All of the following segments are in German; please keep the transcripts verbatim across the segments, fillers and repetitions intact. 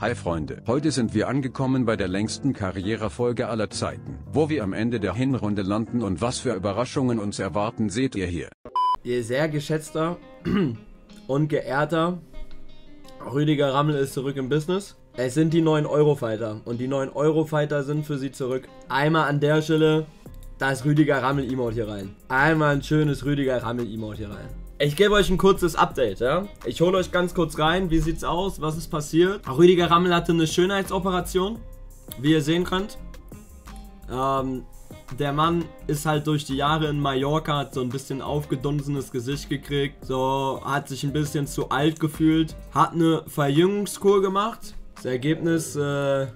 Hi Freunde, heute sind wir angekommen bei der längsten Karrierefolge aller Zeiten. Wo wir am Ende der Hinrunde landen und was für Überraschungen uns erwarten, seht ihr hier. Ihr sehr geschätzter und geehrter Rüdiger Rammel ist zurück im Business. Es sind die neuen Eurofighter und die neuen Eurofighter sind für sie zurück. Einmal an der Stelle das Rüdiger Rammel Emote hier rein. Einmal ein schönes Rüdiger Rammel Emote hier rein. Ich gebe euch ein kurzes Update, ja. Ich hole euch ganz kurz rein, wie sieht's aus, was ist passiert. Rüdiger Rammel hatte eine Schönheitsoperation, wie ihr sehen könnt. Ähm, der Mann ist halt durch die Jahre in Mallorca, hat so ein bisschen aufgedunsenes Gesicht gekriegt, so hat sich ein bisschen zu alt gefühlt, hat eine Verjüngungskur gemacht. Das Ergebnis, äh,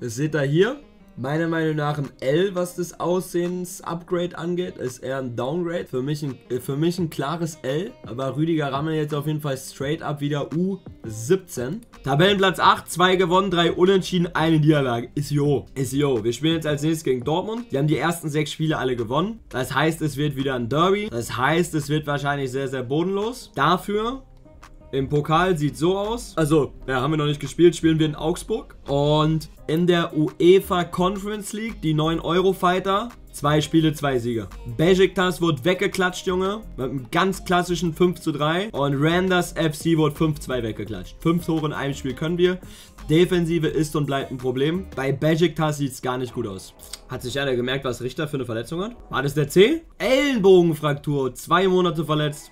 das seht ihr hier. Meiner Meinung nach ein L, was das Aussehens-Upgrade angeht, ist eher ein Downgrade. Für mich ein, für mich ein klares L, aber Rüdiger Rammel jetzt auf jeden Fall straight up wieder U siebzehn. Tabellenplatz acht, zwei gewonnen, drei unentschieden, eine Niederlage. Ist jo, ist jo. Wir spielen jetzt als nächstes gegen Dortmund. Die haben die ersten sechs Spiele alle gewonnen. Das heißt, es wird wieder ein Derby. Das heißt, es wird wahrscheinlich sehr, sehr bodenlos. Dafür... Im Pokal sieht so aus. Also, ja, haben wir noch nicht gespielt. Spielen wir in Augsburg. Und in der UEFA Conference League, die neuen Eurofighter. Zwei Spiele, zwei Siege. Beşiktaş wurde weggeklatscht, Junge. Mit einem ganz klassischen fünf zu drei. Und Randers F C wurde fünf zu zwei weggeklatscht. Fünf Tore in einem Spiel können wir. Defensive ist und bleibt ein Problem. Bei Beşiktaş sieht es gar nicht gut aus. Hat sich einer gemerkt, was Richter für eine Verletzung hat? War das der C? Ellenbogenfraktur. Zwei Monate verletzt.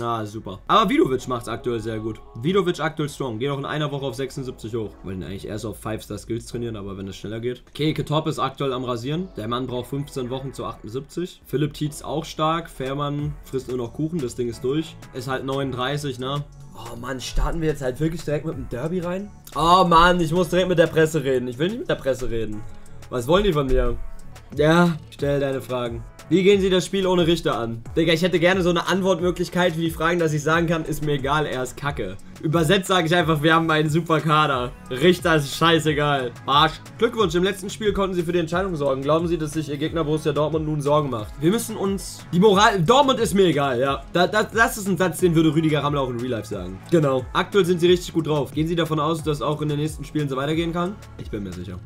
Na, super. Aber Vidovic macht es aktuell sehr gut. Vidovic aktuell strong. Geht auch in einer Woche auf sechsundsiebzig hoch. Wollen eigentlich erst auf fünf Star Skills trainieren, aber wenn es schneller geht. Keke Topp ist aktuell am Rasieren. Der Mann braucht fünfzehn Wochen zu achtundsiebzig. Philipp Tietz auch stark. Fährmann frisst nur noch Kuchen. Das Ding ist durch. Ist halt neununddreißig, ne? Oh Mann, starten wir jetzt halt wirklich direkt mit dem Derby rein? Oh Mann, ich muss direkt mit der Presse reden. Ich will nicht mit der Presse reden. Was wollen die von mir? Ja, stell deine Fragen. Wie gehen sie das Spiel ohne Richter an? Digga, ich hätte gerne so eine Antwortmöglichkeit wie die Fragen, dass ich sagen kann, ist mir egal, er ist kacke. Übersetzt sage ich einfach, wir haben einen super Kader. Richter ist scheißegal. Arsch. Glückwunsch, im letzten Spiel konnten sie für die Entscheidung sorgen. Glauben Sie, dass sich ihr Gegner Borussia Dortmund nun Sorgen macht? Wir müssen uns... Die Moral... Dortmund ist mir egal, ja. Da, da, das ist ein Satz, den würde Rüdiger Rammel auch in Real Life sagen. Genau. Aktuell sind sie richtig gut drauf. Gehen Sie davon aus, dass auch in den nächsten Spielen so weitergehen kann? Ich bin mir sicher.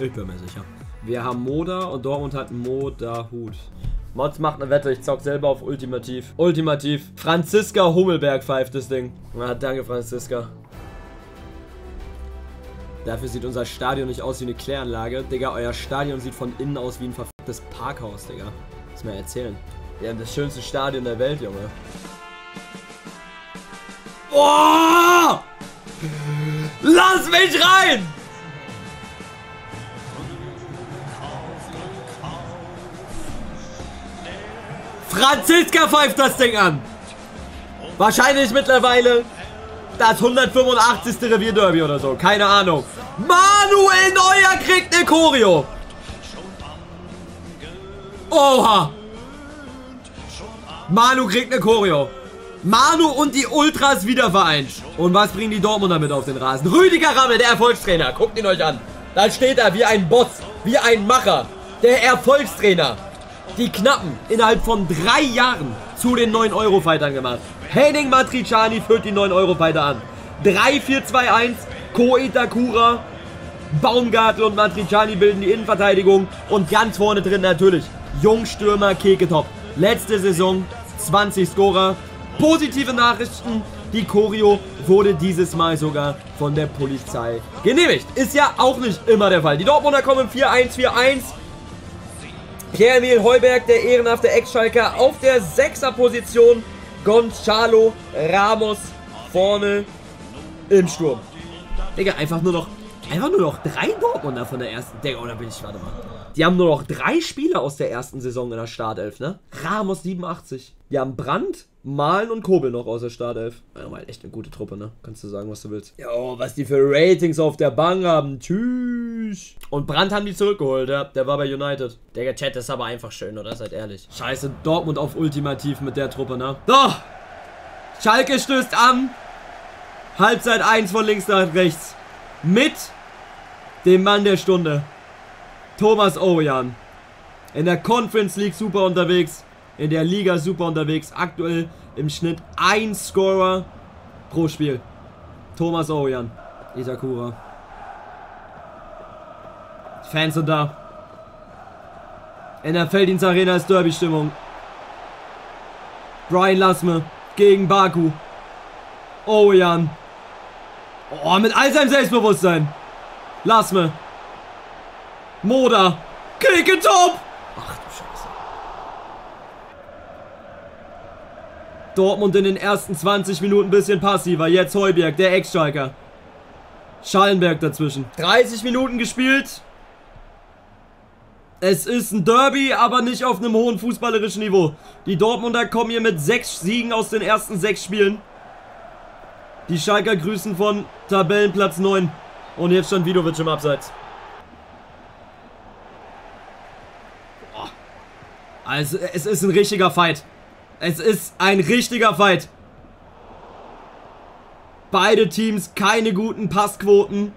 Ich bin mir sicher. Wir haben Moda und Dortmund hat Modahut. Mods macht eine Wette, ich zock selber auf Ultimativ. Ultimativ. Franziska Hummelberg pfeift das Ding. Na, danke Franziska. Dafür sieht unser Stadion nicht aus wie eine Kläranlage. Digga, euer Stadion sieht von innen aus wie ein verficktes Parkhaus, Digga. Lass mir erzählen. Wir haben das schönste Stadion der Welt, Junge. Oh! Lass mich rein! Franziska pfeift das Ding an. Wahrscheinlich mittlerweile das hundertfünfundachtzigste Revierderby oder so. Keine Ahnung. Manuel Neuer kriegt eine Choreo. Oha. Manu kriegt eine Choreo. Manu und die Ultras wieder vereint. Und was bringen die Dortmunder mit auf den Rasen? Rüdiger Rammel, der Erfolgstrainer. Guckt ihn euch an. Da steht er wie ein Boss, wie ein Macher. Der Erfolgstrainer. Die Knappen innerhalb von drei Jahren zu den neuen Eurofightern gemacht. Henning Matriciani führt die neuen Eurofighter an. drei vier zwei eins, Ko Itakura, Baumgartel und Matriciani bilden die Innenverteidigung. Und ganz vorne drin natürlich Jungstürmer Keke Topp. Letzte Saison zwanzig Scorer. Positive Nachrichten, die Choreo wurde dieses Mal sogar von der Polizei genehmigt. Ist ja auch nicht immer der Fall. Die Dortmunder kommen vier eins vier eins. Pierre-Emil Heuberg, der ehrenhafte Ex-Schalker, auf der sechster Position. Gonzalo Ramos vorne im Sturm. Digga, einfach nur noch einfach nur noch drei Dortmunder von der ersten. Digga, oder bin ich, warte mal. Die haben nur noch drei Spieler aus der ersten Saison in der Startelf, ne? Ramos siebenundachtzig. Die haben Brandt, Malen und Kobel noch aus der Startelf. Ja, mal echt eine gute Truppe, ne? Kannst du sagen, was du willst. Jo, was die für Ratings auf der Bank haben. Tschüss. Und Brandt haben die zurückgeholt, ja. Der war bei United. Der Chat ist aber einfach schön, oder? Seid ehrlich. Scheiße, Dortmund auf Ultimativ mit der Truppe, ne? Doch! Schalke stößt an. Halbzeit eins von links nach rechts. Mit dem Mann der Stunde. Thomas Ouwejan. In der Conference League super unterwegs. In der Liga super unterwegs. Aktuell im Schnitt ein Scorer pro Spiel. Thomas Ouwejan. Itakura. Die Fans sind da. In der Felddienst-Arena ist Derby-Stimmung. Brian Lasme gegen Baku. Ouwejan. Oh, mit all seinem Selbstbewusstsein. Lasme. Moda. Keke Topp. Ach du Scheiße. Dortmund in den ersten zwanzig Minuten ein bisschen passiver. Jetzt Heuberg, der Ex-Schalker. Schallenberg dazwischen. dreißig Minuten gespielt. Es ist ein Derby, aber nicht auf einem hohen fußballerischen Niveau. Die Dortmunder kommen hier mit sechs Siegen aus den ersten sechs Spielen. Die Schalker grüßen von Tabellenplatz neun. Und jetzt stand Vidovic im Abseits. Boah. Also, es ist ein richtiger Fight. Es ist ein richtiger Fight. Beide Teams keine guten Passquoten.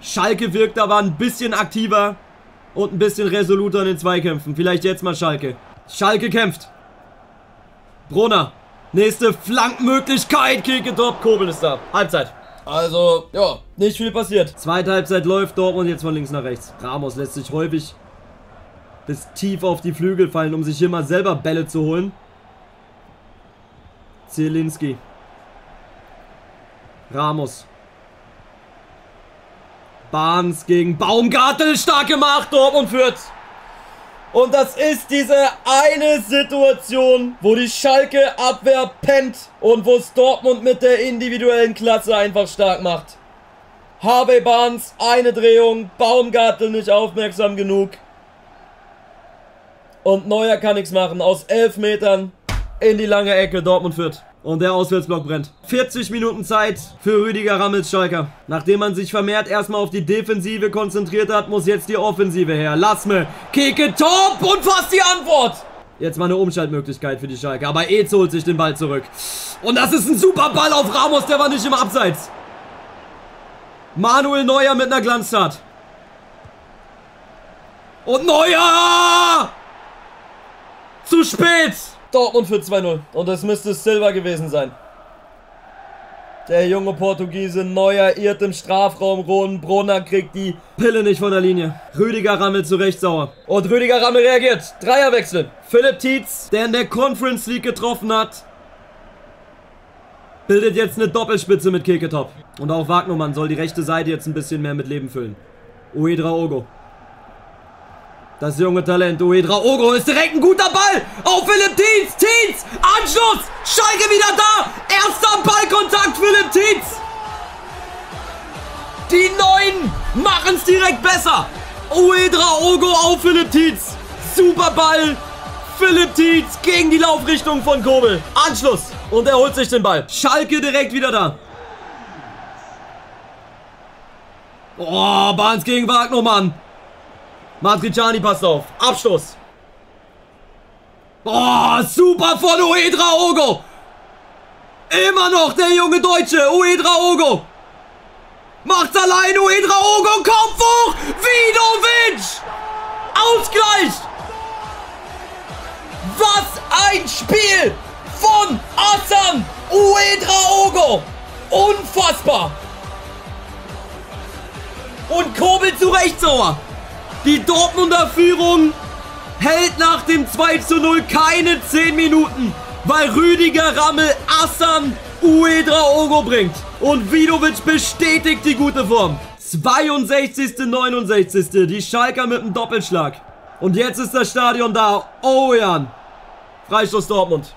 Schalke wirkt aber ein bisschen aktiver. Und ein bisschen resoluter in den Zweikämpfen. Vielleicht jetzt mal Schalke. Schalke kämpft. Brunner. Nächste Flankmöglichkeit. Keke Topp. Kobel ist da. Halbzeit. Also, ja, nicht viel passiert. Zweite Halbzeit läuft. Dortmund jetzt von links nach rechts. Ramos lässt sich häufig bis tief auf die Flügel fallen, um sich hier mal selber Bälle zu holen. Zielinski. Ramos. Barnes gegen Baumgartel, stark gemacht, Dortmund führt. Und das ist diese eine Situation, wo die Schalke Abwehr pennt und wo es Dortmund mit der individuellen Klasse einfach stark macht. Harvey Barnes, eine Drehung, Baumgartel nicht aufmerksam genug. Und Neuer kann nichts machen, aus elf Metern in die lange Ecke, Dortmund führt. Und der Auswärtsblock brennt. vierzig Minuten Zeit für Rüdiger Rammels Schalker. Nachdem man sich vermehrt erstmal auf die Defensive konzentriert hat, muss jetzt die Offensive her. Lasme, Keke Topp und fast die Antwort. Jetzt mal eine Umschaltmöglichkeit für die Schalker. Aber Etz holt sich den Ball zurück. Und das ist ein super Ball auf Ramos, der war nicht im Abseits. Manuel Neuer mit einer Glanztat. Und Neuer! Zu spät! Dortmund für zwei null. Und das müsste Silva gewesen sein. Der junge Portugiese Neuer irrt im Strafraum. Ron Brunner kriegt die Pille nicht von der Linie. Rüdiger Rammel zu Recht sauer. Und Rüdiger Rammel reagiert. Dreierwechsel. Philipp Tietz, der in der Conference League getroffen hat, bildet jetzt eine Doppelspitze mit Keke Topp. Und auch Wagnermann soll die rechte Seite jetzt ein bisschen mehr mit Leben füllen. Ouédraogo. Das junge Talent, Ouédraogo, ist direkt ein guter Ball auf Philipp Tietz, Tietz, Anschluss, Schalke wieder da, erster Ballkontakt, Philipp Tietz. Die Neuen machen es direkt besser, Ouédraogo auf Philipp Tietz, super Ball, Philipp Tietz gegen die Laufrichtung von Kobel, Anschluss und er holt sich den Ball, Schalke direkt wieder da. Oh, Barnes gegen Wagnermann. Matriciani passt auf. Abstoß. Oh, super von Ouédraogo. Immer noch der junge Deutsche. Ouédraogo. Macht's allein. Ouédraogo. Kopf hoch. Vidovic. Ausgleich. Was ein Spiel von Assan Ouédraogo. Unfassbar. Und Kobel zu Recht sauer. Die Dortmunder Führung hält nach dem zwei zu null keine zehn Minuten, weil Rüdiger Rammel Assan Ouédraogo bringt. Und Vidovic bestätigt die gute Form. zweiundsechzigste neunundsechzigste Die Schalker mit einem Doppelschlag. Und jetzt ist das Stadion da. Ouwejan. Freistoß Dortmund.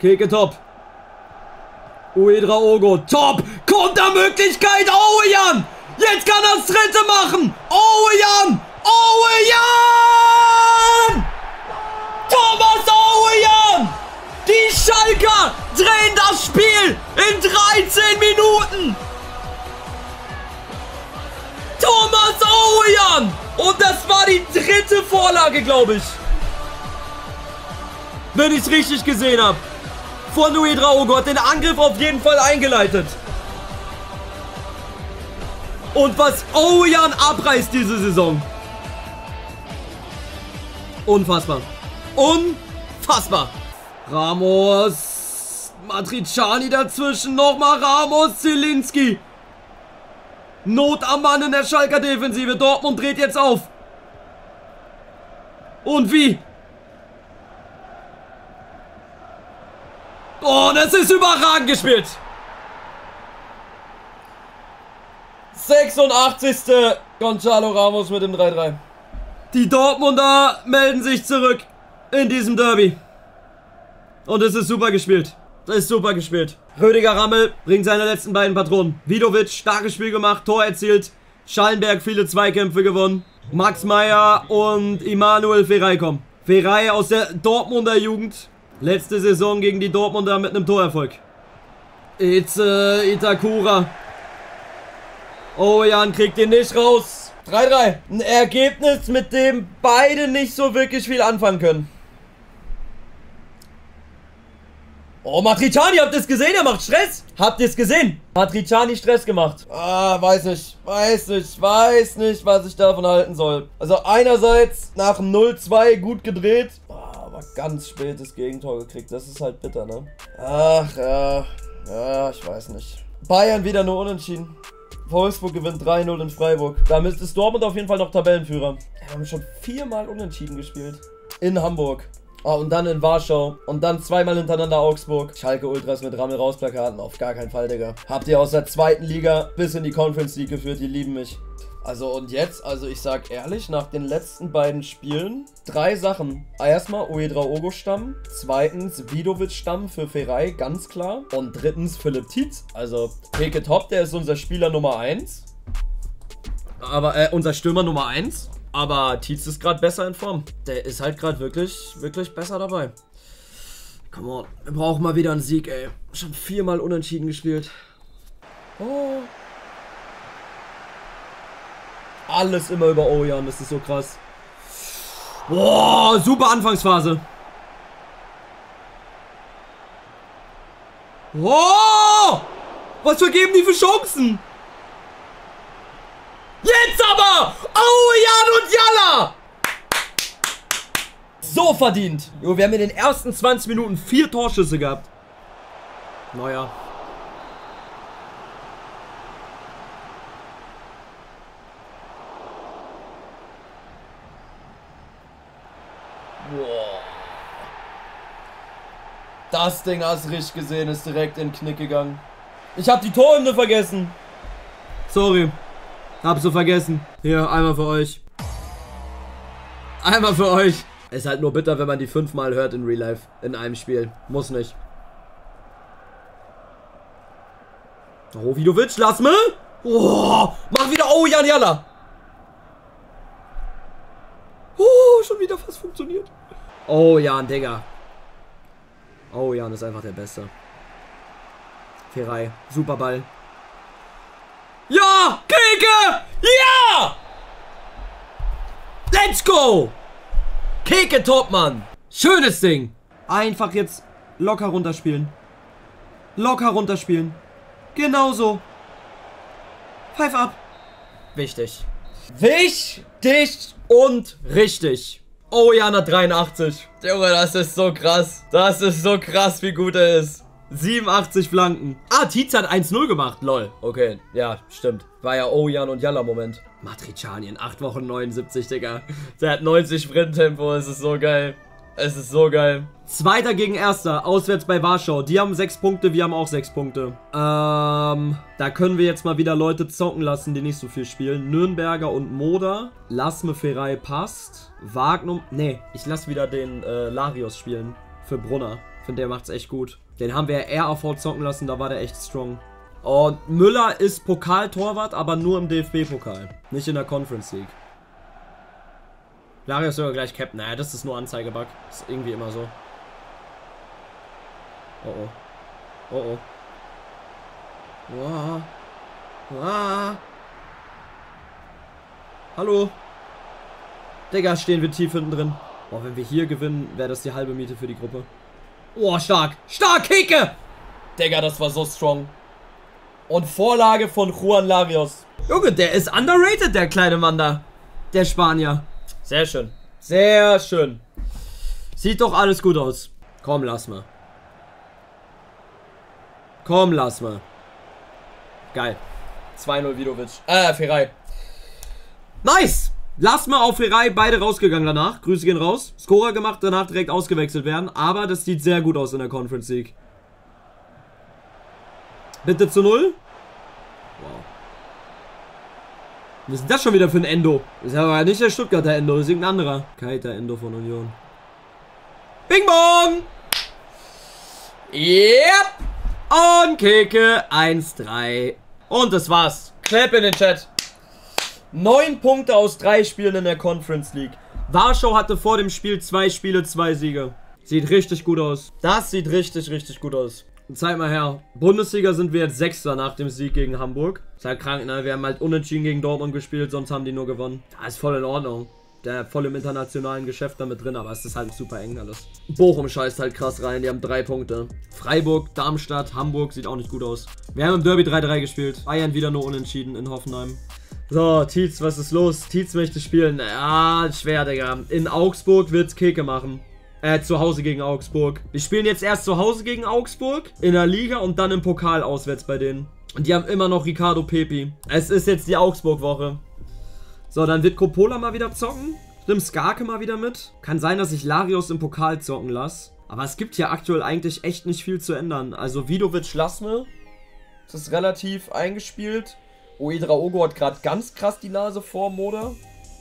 Keke Topp. Ouédraogo. Top. Kontermöglichkeit. Ouwejan. Jetzt kann er das dritte machen. Ouwejan. Ouwejan. Thomas Ouwejan. Die Schalker drehen das Spiel in dreizehn Minuten. Thomas Ouwejan. Und das war die dritte Vorlage, glaube ich. Wenn ich es richtig gesehen habe. Von Ouédraogo hat den Angriff auf jeden Fall eingeleitet. Und was Ouwejan abreißt diese Saison. Unfassbar. Unfassbar. Ramos. Matriciani dazwischen, nochmal Ramos, Zielinski. Not am Mann in der Schalker Defensive. Dortmund dreht jetzt auf. Und wie? Oh, das ist überragend gespielt. sechsundachtzigste Gonzalo Ramos mit dem drei drei. Die Dortmunder melden sich zurück in diesem Derby. Und es ist super gespielt. Das ist super gespielt. Rüdiger Rammel bringt seine letzten beiden Patronen. Vidovic, starkes Spiel gemacht, Tor erzielt. Schallenberg, viele Zweikämpfe gewonnen. Max Meyer und Immanuel Feray kommen. Feray aus der Dortmunder Jugend. Letzte Saison gegen die Dortmunder mit einem Torerfolg. Itze Itakura. Ouwejan kriegt ihn nicht raus. drei drei. Ein Ergebnis, mit dem beide nicht so wirklich viel anfangen können. Oh, Matriciani, habt ihr es gesehen? Er macht Stress. Habt ihr es gesehen? Matriciani Stress gemacht. Ah, weiß nicht, weiß nicht, weiß nicht, was ich davon halten soll. Also einerseits nach null zwei gut gedreht, aber ganz spätes Gegentor gekriegt. Das ist halt bitter, ne? Ach, ja, ja, ich weiß nicht. Bayern wieder nur unentschieden. Wolfsburg gewinnt drei null in Freiburg. Damit ist Dortmund auf jeden Fall noch Tabellenführer. Wir haben schon viermal unentschieden gespielt. In Hamburg. Ah, und dann in Warschau. Und dann zweimal hintereinander Augsburg. Schalke Ultras mit Rammel rausplakaten. Auf gar keinen Fall, Digga. Habt ihr aus der zweiten Liga bis in die Conference League geführt. Die lieben mich. Also und jetzt, also ich sag ehrlich, nach den letzten beiden Spielen, drei Sachen. Erstmal Ouédraogo Stamm, zweitens Vidovic Stamm für Feray, ganz klar. Und drittens Philipp Tietz, also Keke Topp, der ist unser Spieler Nummer eins. Aber, äh, unser Stürmer Nummer eins. Aber Tietz ist gerade besser in Form. Der ist halt gerade wirklich, wirklich besser dabei. Come on, wir brauchen mal wieder einen Sieg, ey. Schon viermal unentschieden gespielt. Oh. Alles immer über Ouwejan, das ist so krass. Boah, super Anfangsphase. Boah, was vergeben die für Chancen? Jetzt aber! Ouwejan und Jalla! So verdient. Jo, wir haben in den ersten zwanzig Minuten vier Torschüsse gehabt. Neuer. Boah. Das Ding hast du richtig gesehen, ist direkt in den Knick gegangen. Ich hab die Torhymne vergessen. Sorry. Hab's so vergessen. Hier, einmal für euch. Einmal für euch. Ist halt nur bitter, wenn man die fünfmal hört in Real Life. In einem Spiel. Muss nicht. Oh, Vidovic, Lasme. Oh, mach wieder Ouwejan, Jalla. Oh, schon wieder fast funktioniert. Ouwejan, Digga. Ouwejan ist einfach der Beste. Feray, super Ball. Ja! Keke! Ja! Let's go! Keke Topp, Mann! Schönes Ding! Einfach jetzt locker runterspielen. Locker runterspielen. Genauso. Pfeif ab. Wichtig. Wichtig und richtig. Ouwejan hat dreiundachtzig. Junge, das ist so krass. Das ist so krass, wie gut er ist. siebenundachtzig Flanken. Ah, Tietz hat eins null gemacht, lol. Okay, ja, stimmt. War ja Ouwejan und Jalla Moment. Matriciani in acht Wochen neunundsiebzig, Digga. Der hat neunzig Sprinttempo, es ist so geil. Es ist so geil. Zweiter gegen Erster, auswärts bei Warschau. Die haben sechs Punkte, wir haben auch sechs Punkte. Ähm, da können wir jetzt mal wieder Leute zocken lassen, die nicht so viel spielen. Nürnberger und Moda. Lasme Feray passt. Wagnum, nee, ich lasse wieder den äh, Larios spielen für Brunner. Finde, der macht's echt gut. Den haben wir ja R A V zocken lassen, da war der echt strong. Und Müller ist Pokaltorwart, aber nur im D F B-Pokal. Nicht in der Conference League. Larios sogar gleich Captain. Naja, das ist nur Anzeigebug. Ist irgendwie immer so. Oh oh. Oh oh. Wow. Wow. Hallo. Digga, stehen wir tief hinten drin. Boah, wenn wir hier gewinnen, wäre das die halbe Miete für die Gruppe. Oh, stark. Stark, Keke. Digga, das war so strong. Und Vorlage von Juan Larios. Junge, der ist underrated, der kleine Mann da. Der Spanier. Sehr schön. Sehr schön. Sieht doch alles gut aus. Komm, lass mal. Komm, lass mal. Geil. zwei null Vidovic. Äh, Ferrei. Nice! Lass mal auf Ferrei, beide rausgegangen danach. Grüße gehen raus. Scorer gemacht, danach direkt ausgewechselt werden. Aber das sieht sehr gut aus in der Conference League. Bitte zu null. Wow. Was ist denn das schon wieder für ein Endo? Das ist aber nicht der Stuttgarter Endo, das ist irgendein anderer. Keiter Endo von Union. Bing Bong! Yep! Und Keke eins drei. Und das war's. Clap in den Chat. Neun Punkte aus drei Spielen in der Conference League. Warschau hatte vor dem Spiel zwei Spiele, zwei Siege. Sieht richtig gut aus. Das sieht richtig, richtig gut aus. Zeig mal her. Bundesliga sind wir jetzt Sechster nach dem Sieg gegen Hamburg. Ist halt krank, ne? Wir haben halt unentschieden gegen Dortmund gespielt, sonst haben die nur gewonnen. Das ist voll in Ordnung. Der voll im internationalen Geschäft damit drin, aber es ist halt super eng alles. Bochum scheißt halt krass rein, die haben drei Punkte. Freiburg, Darmstadt, Hamburg sieht auch nicht gut aus. Wir haben im Derby drei drei gespielt. Bayern wieder nur unentschieden in Hoffenheim. So, Tietz, was ist los? Tietz möchte spielen. Ah, schwer, Digga. In Augsburg wird's Keke machen. Äh, zu Hause gegen Augsburg. Wir spielen jetzt erst zu Hause gegen Augsburg, in der Liga und dann im Pokal auswärts bei denen. Und die haben immer noch Ricardo Pepi. Es ist jetzt die Augsburg-Woche. So, dann wird Coppola mal wieder zocken. Stimmt, Skarke mal wieder mit. Kann sein, dass ich Larios im Pokal zocken lasse. Aber es gibt hier aktuell eigentlich echt nicht viel zu ändern. Also Vidovic, Lasme. Das ist relativ eingespielt. Ouédraogo hat gerade ganz krass die Nase vor Moda.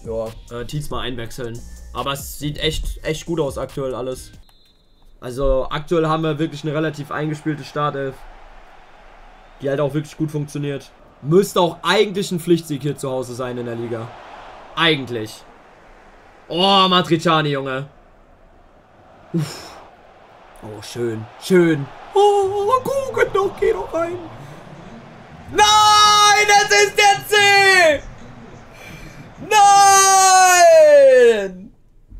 Ja, äh, Tietz mal einwechseln. Aber es sieht echt, echt gut aus aktuell alles. Also aktuell haben wir wirklich eine relativ eingespielte Startelf. Die halt auch wirklich gut funktioniert. Müsste auch eigentlich ein Pflichtsieg hier zu Hause sein in der Liga. Eigentlich. Oh, Matriciani, Junge. Uff. Oh, schön. Schön. Oh, guck doch, geh doch rein. Nein, das ist der C! Nein!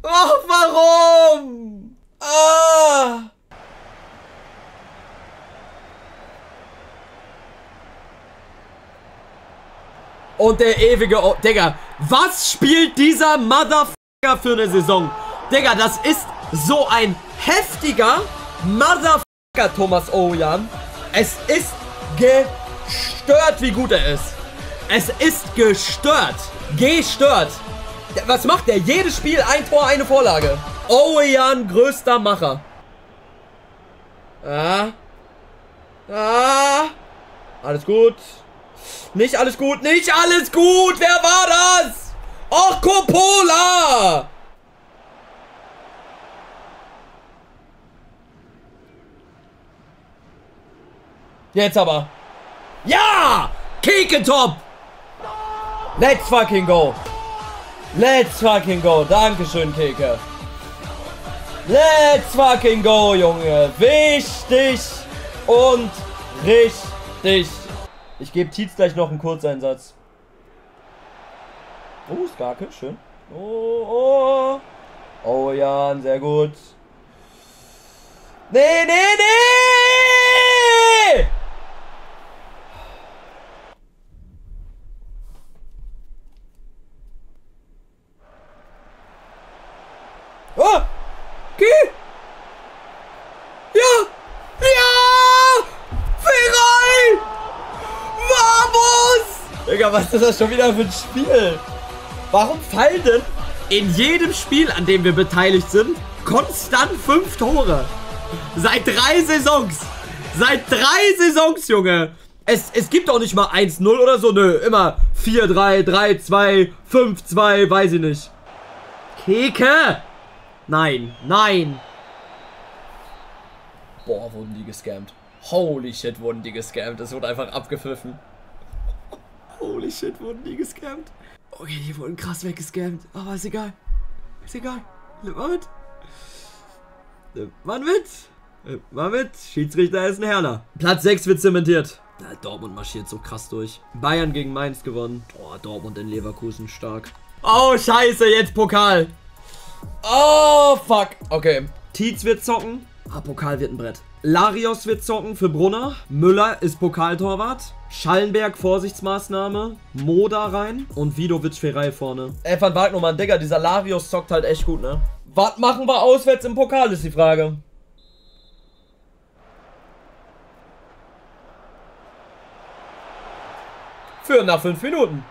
Ach, warum? Ah! Und der ewige... O Digga, was spielt dieser Motherfucker für eine Saison? Digga, das ist so ein heftiger Motherfucker, Thomas Ouwejan. Es ist gestört, wie gut er ist. Es ist gestört. Gestört. Was macht der? Jedes Spiel ein Tor, eine Vorlage. Ouwejan, größter Macher. Ah. Ah. Alles gut. Nicht alles gut, nicht alles gut. Wer war das? Och, Coppola. Jetzt aber. Ja! Keke Topp. Let's fucking go. Let's fucking go. Dankeschön, Keke. Let's fucking go, Junge. Wichtig und richtig. Ich gebe Tietz gleich noch einen Kurzeinsatz. Oh, Skarke, schön. Oh, oh. Oh, Jan, sehr gut. Nee, nee, nee! Oh! Geh! Okay. Ja! Digga, was ist das schon wieder für ein Spiel? Warum fallen denn in jedem Spiel, an dem wir beteiligt sind, konstant fünf Tore? Seit drei Saisons. Seit drei Saisons, Junge. Es, es gibt auch nicht mal eins null oder so. Nö, immer vier drei, drei zwei, fünf zwei, weiß ich nicht. Keke. Nein, nein. Boah, wurden die gescammt. Holy shit, wurden die gescammt. Es wurde einfach abgepfiffen. Holy shit, wurden die gescammt. Okay, die wurden krass weggescammt. Aber ist egal. Ist egal. Nimm mal mit. Nimm mal mit. Nimm mal mit. Schiedsrichter ist ein Herrler. Platz sechs wird zementiert. Ja, Dortmund marschiert so krass durch. Bayern gegen Mainz gewonnen. Oh, Dortmund in Leverkusen stark. Oh, scheiße, jetzt Pokal. Oh, fuck. Okay. Tietz wird zocken. Ah, Pokal wird ein Brett. Larios wird zocken für Brunner. Müller ist Pokaltorwart. Schallenberg, Vorsichtsmaßnahme. Moda rein. Und Vidovic Ferrei vorne. Ey, Van Wagnermann, Digga, dieser Larios zockt halt echt gut, ne? Was machen wir auswärts im Pokal, ist die Frage. Für nach fünf Minuten.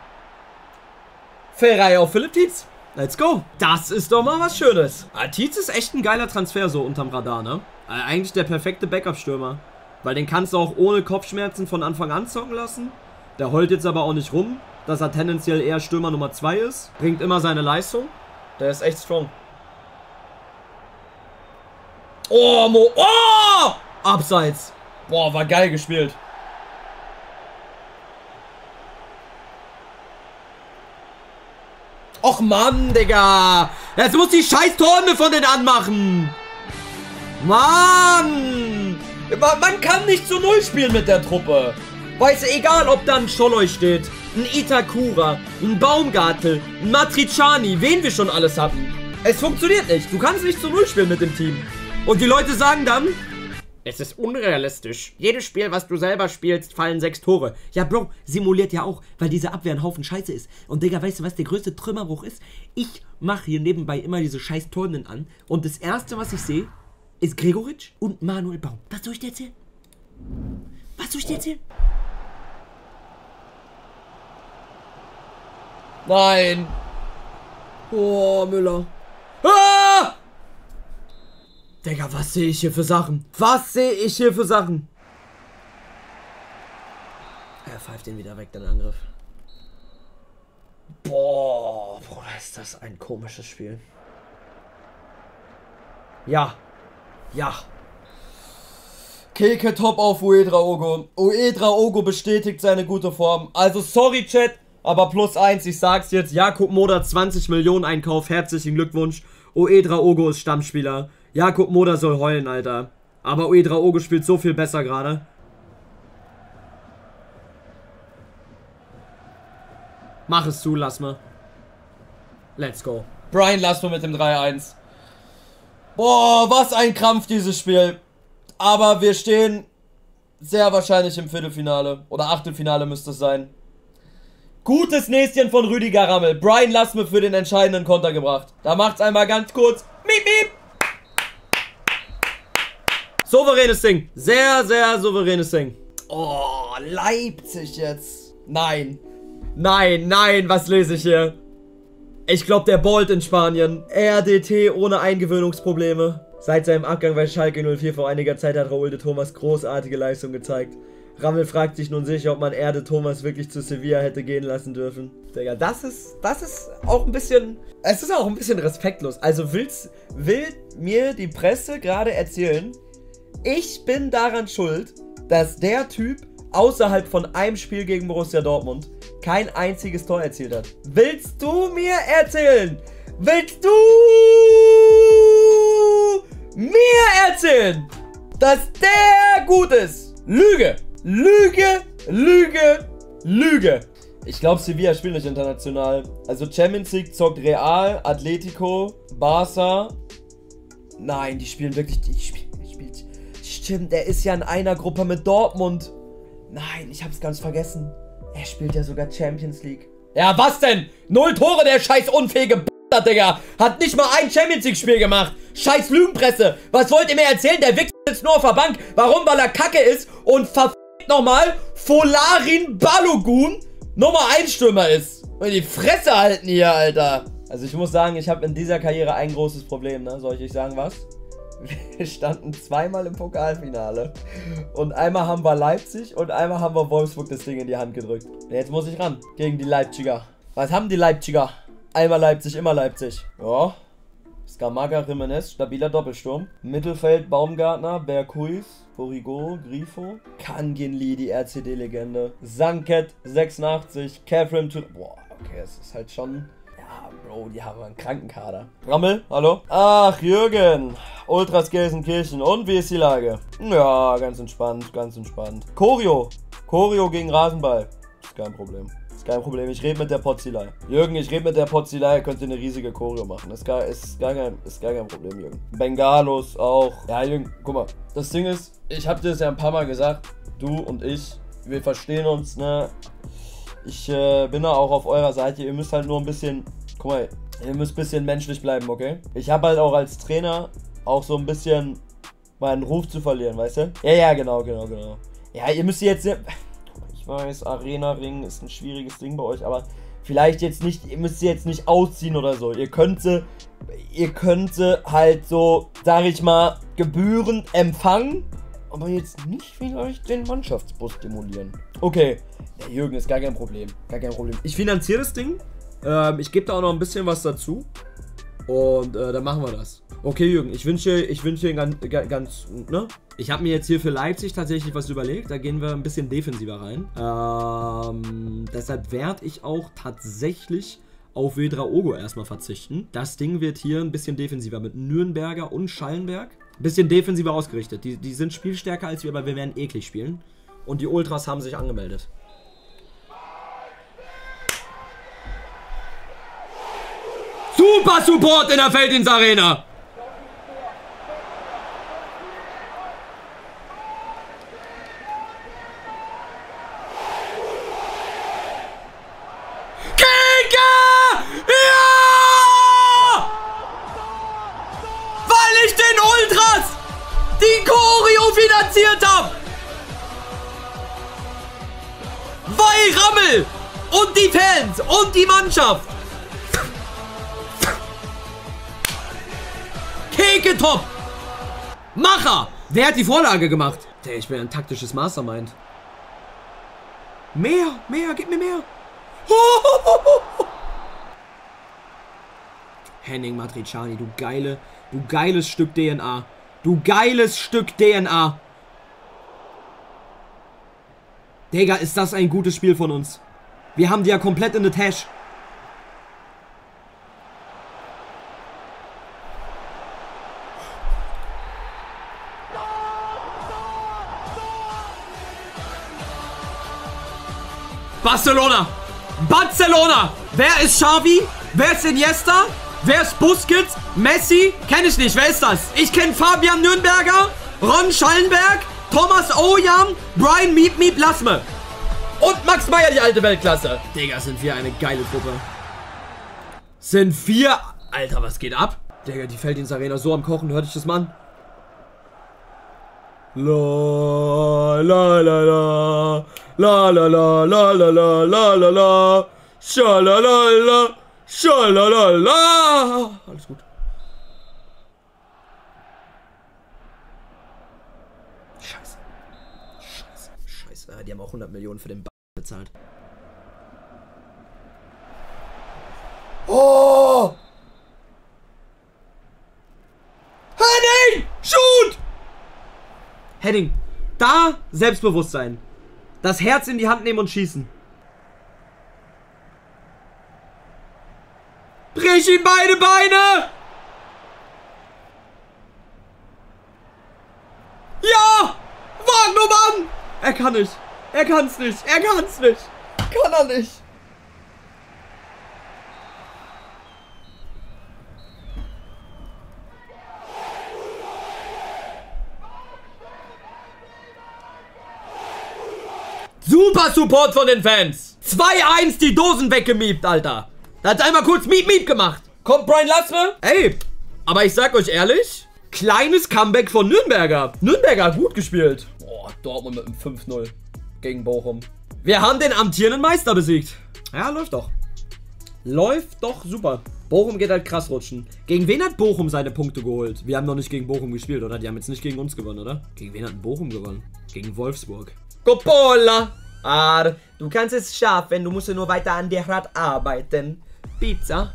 Ferrei auf Philipp Tietz. Let's go. Das ist doch mal was Schönes. Tietz ist echt ein geiler Transfer so unterm Radar, ne? Eigentlich der perfekte Backup-Stürmer. Weil den kannst du auch ohne Kopfschmerzen von Anfang an zocken lassen. Der heult jetzt aber auch nicht rum, dass er tendenziell eher Stürmer Nummer zwei ist. Bringt immer seine Leistung. Der ist echt strong. Oh, Mo. Oh! Abseits. Boah, war geil gespielt. Och Mann, Digga. Jetzt muss die scheiß Torhymne von denen anmachen. Mann. Man kann nicht zu Null spielen mit der Truppe. Weißt du, egal ob da ein Scholloy steht, ein Itakura, ein Baumgartel, ein Matriciani, wen wir schon alles hatten. Es funktioniert nicht. Du kannst nicht zu Null spielen mit dem Team. Und die Leute sagen dann, es ist unrealistisch. Jedes Spiel, was du selber spielst, fallen sechs Tore. Ja, Bro, simuliert ja auch, weil diese Abwehr ein Haufen Scheiße ist. Und, Digga, weißt du, was der größte Trümmerbruch ist? Ich mache hier nebenbei immer diese scheiß Tornen an. Und das Erste, was ich sehe, ist Gregoritsch und Manuel Baum. Was soll ich dir erzählen? Was soll ich dir erzählen? Nein. Oh, Müller. Ah! Digga, was sehe ich hier für Sachen? Was sehe ich hier für Sachen? Er pfeift den wieder weg, den Angriff. Boah, Bruder, ist das ein komisches Spiel. Ja. Ja. Keke Topp auf Ouédraogo. Ouédraogo bestätigt seine gute Form. Also, sorry, Chat, aber plus eins, ich sag's jetzt. Jakob Moder, zwanzig Millionen Einkauf. Herzlichen Glückwunsch. Ouédraogo ist Stammspieler. Jakob Moder soll heulen, Alter. Aber Ouédraogo spielt so viel besser gerade. Mach es zu, Lasme. Let's go. Brian Lasme mit dem drei eins. Boah, was ein Krampf dieses Spiel. Aber wir stehen sehr wahrscheinlich im Viertelfinale. Oder Achtelfinale müsste es sein. Gutes Näschen von Rüdiger Rammel. Brian Lasme für den entscheidenden Konter gebracht. Da macht's einmal ganz kurz. Miep, miep. Souveränes Ding. Sehr, sehr souveränes Ding. Oh, Leipzig jetzt. Nein. Nein, nein, was lese ich hier? Ich glaube, der ballt in Spanien. R D T ohne Eingewöhnungsprobleme. Seit seinem Abgang bei Schalke null vier vor einiger Zeit hat Raúl de Tomás großartige Leistung gezeigt. Rammel fragt sich nun sicher, ob man R. de Tomás wirklich zu Sevilla hätte gehen lassen dürfen. Digga, das ist, das ist auch ein bisschen, es ist auch ein bisschen respektlos. Also willst, will mir die Presse gerade erzählen, ich bin daran schuld, dass der Typ außerhalb von einem Spiel gegen Borussia Dortmund kein einziges Tor erzielt hat. Willst du mir erzählen? Willst du mir erzählen, dass der gut ist? Lüge! Lüge! Lüge! Lüge! Ich glaube, Sevilla spielt nicht international. Also Champions League zockt Real, Atletico, Barca. Nein, die spielen wirklich... Die spielen, die spielen. Stimmt, er ist ja in einer Gruppe mit Dortmund. Nein, ich hab's ganz vergessen. Er spielt ja sogar Champions League. Ja, was denn? Null Tore, der scheiß unfähige B***er, Digga. Hat nicht mal ein Champions League Spiel gemacht. Scheiß Lügenpresse. Was wollt ihr mir erzählen? Der Wichser sitzt nur auf der Bank. Warum? Weil er kacke ist und verfickt nochmal Folarin Balogun Nummer eins Stürmer ist. Und die Fresse halten hier, Alter. Also ich muss sagen, ich habe in dieser Karriere ein großes Problem, ne? Soll ich euch sagen, was? Wir standen zweimal im Pokalfinale. Und einmal haben wir Leipzig und einmal haben wir Wolfsburg das Ding in die Hand gedrückt. Jetzt muss ich ran. Gegen die Leipziger. Was haben die Leipziger? Einmal Leipzig, immer Leipzig. Ja. Scamaga, Jimenez, stabiler Doppelsturm. Mittelfeld, Baumgartner, Berghuis, Origo, Grifo. Kanginli, die R C D-Legende. Sanket, sechsundachtzig. Catherine, boah, okay, es ist halt schon... Ah, Bro, die haben einen Krankenkader. Rammel, hallo? Ach, Jürgen. Ultras Gelsenkirchen. Und wie ist die Lage? Ja, ganz entspannt, ganz entspannt. Choreo. Choreo gegen Rasenball. Ist kein Problem. Ist kein Problem. Ich rede mit der Potzilei. Jürgen, ich rede mit der Potzilei. Könnt ihr eine riesige Choreo machen. Ist gar, ist, gar kein, ist gar kein Problem, Jürgen. Bengalos auch. Ja, Jürgen, guck mal. Das Ding ist, ich hab dir das ja ein paar Mal gesagt. Du und ich, wir verstehen uns, ne? Ich äh, bin da auch auf eurer Seite. Ihr müsst halt nur ein bisschen... Guck mal, ihr müsst ein bisschen menschlich bleiben, okay? Ich habe halt auch als Trainer auch so ein bisschen meinen Ruf zu verlieren, weißt du? Ja, ja, genau, genau, genau. Ja, ihr müsst jetzt... Guck mal, ich Ich weiß, Arena-Ring ist ein schwieriges Ding bei euch, aber vielleicht jetzt nicht, ihr müsst sie jetzt nicht ausziehen oder so. Ihr könnte, ihr könnte halt so, sag ich mal, gebührend empfangen, aber jetzt nicht vielleicht den Mannschaftsbus demolieren. Okay, der Jürgen ist gar kein Problem, gar kein Problem. Ich finanziere das Ding, ähm, ich gebe da auch noch ein bisschen was dazu und äh, dann machen wir das. Okay, Jürgen, ich wünsche ich wünsche ganz, ganz, ne? Ich habe mir jetzt hier für Leipzig tatsächlich was überlegt. Da gehen wir ein bisschen defensiver rein. Ähm, deshalb werde ich auch tatsächlich auf Ouédraogo erstmal verzichten. Das Ding wird hier ein bisschen defensiver mit Nürnberger und Schallenberg. Ein bisschen defensiver ausgerichtet. Die, die sind spielstärker als wir, aber wir werden eklig spielen. Und die Ultras haben sich angemeldet. Super Support in der Feldins Arena! Haben. Weil Rammel und die Fans und die Mannschaft. Keke Topp. Macher. Wer hat die Vorlage gemacht? Der, ich bin ein taktisches Mastermind. Mehr, mehr, gib mir mehr. Henning Matriciani, du geile, du geiles Stück D N A. Du geiles Stück D N A. Digga, ist das ein gutes Spiel von uns. Wir haben die ja komplett in der Tasche. Barcelona! Barcelona! Wer ist Xavi? Wer ist Iniesta? Wer ist Busquets? Messi? Kenne ich nicht. Wer ist das? Ich kenne Fabian Nürnberger, Ron Schallenberg, Thomas Ouwejan, Brian Meep Meep Lasme und Max Meyer, die alte Weltklasse. Digga, sind wir eine geile Truppe. Sind wir... Alter, was geht ab? Digga, die Felddienst-Arena so am Kochen, hört ich das mal an? La la la la la la la la la la la la la schalalala schalalala. Alles gut. Die haben auch hundert Millionen für den B bezahlt. Oh! Henning! Shoot! Henning, da Selbstbewusstsein. Das Herz in die Hand nehmen und schießen. Brich ihm beide Beine! Ja! Wag nur an! Er kann nicht! Er kann's nicht! Er kann's nicht! Kann er nicht! Super Support von den Fans! zwei eins die Dosen weggemiebt, Alter! Da hat's einmal kurz Miep Miep gemacht! Kommt Brian Lasme? Ey! Aber ich sag euch ehrlich, kleines Comeback von Nürnberger! Nürnberger hat gut gespielt! Boah, Dortmund mit einem fünf null. Gegen Bochum. Wir haben den amtierenden Meister besiegt. Ja, läuft doch. Läuft doch super. Bochum geht halt krass rutschen. Gegen wen hat Bochum seine Punkte geholt? Wir haben noch nicht gegen Bochum gespielt, oder? Die haben jetzt nicht gegen uns gewonnen, oder? Gegen wen hat Bochum gewonnen? Gegen Wolfsburg. Coppola! Ah, du kannst es schaffen. Du musst nur weiter an dir hart arbeiten. Pizza.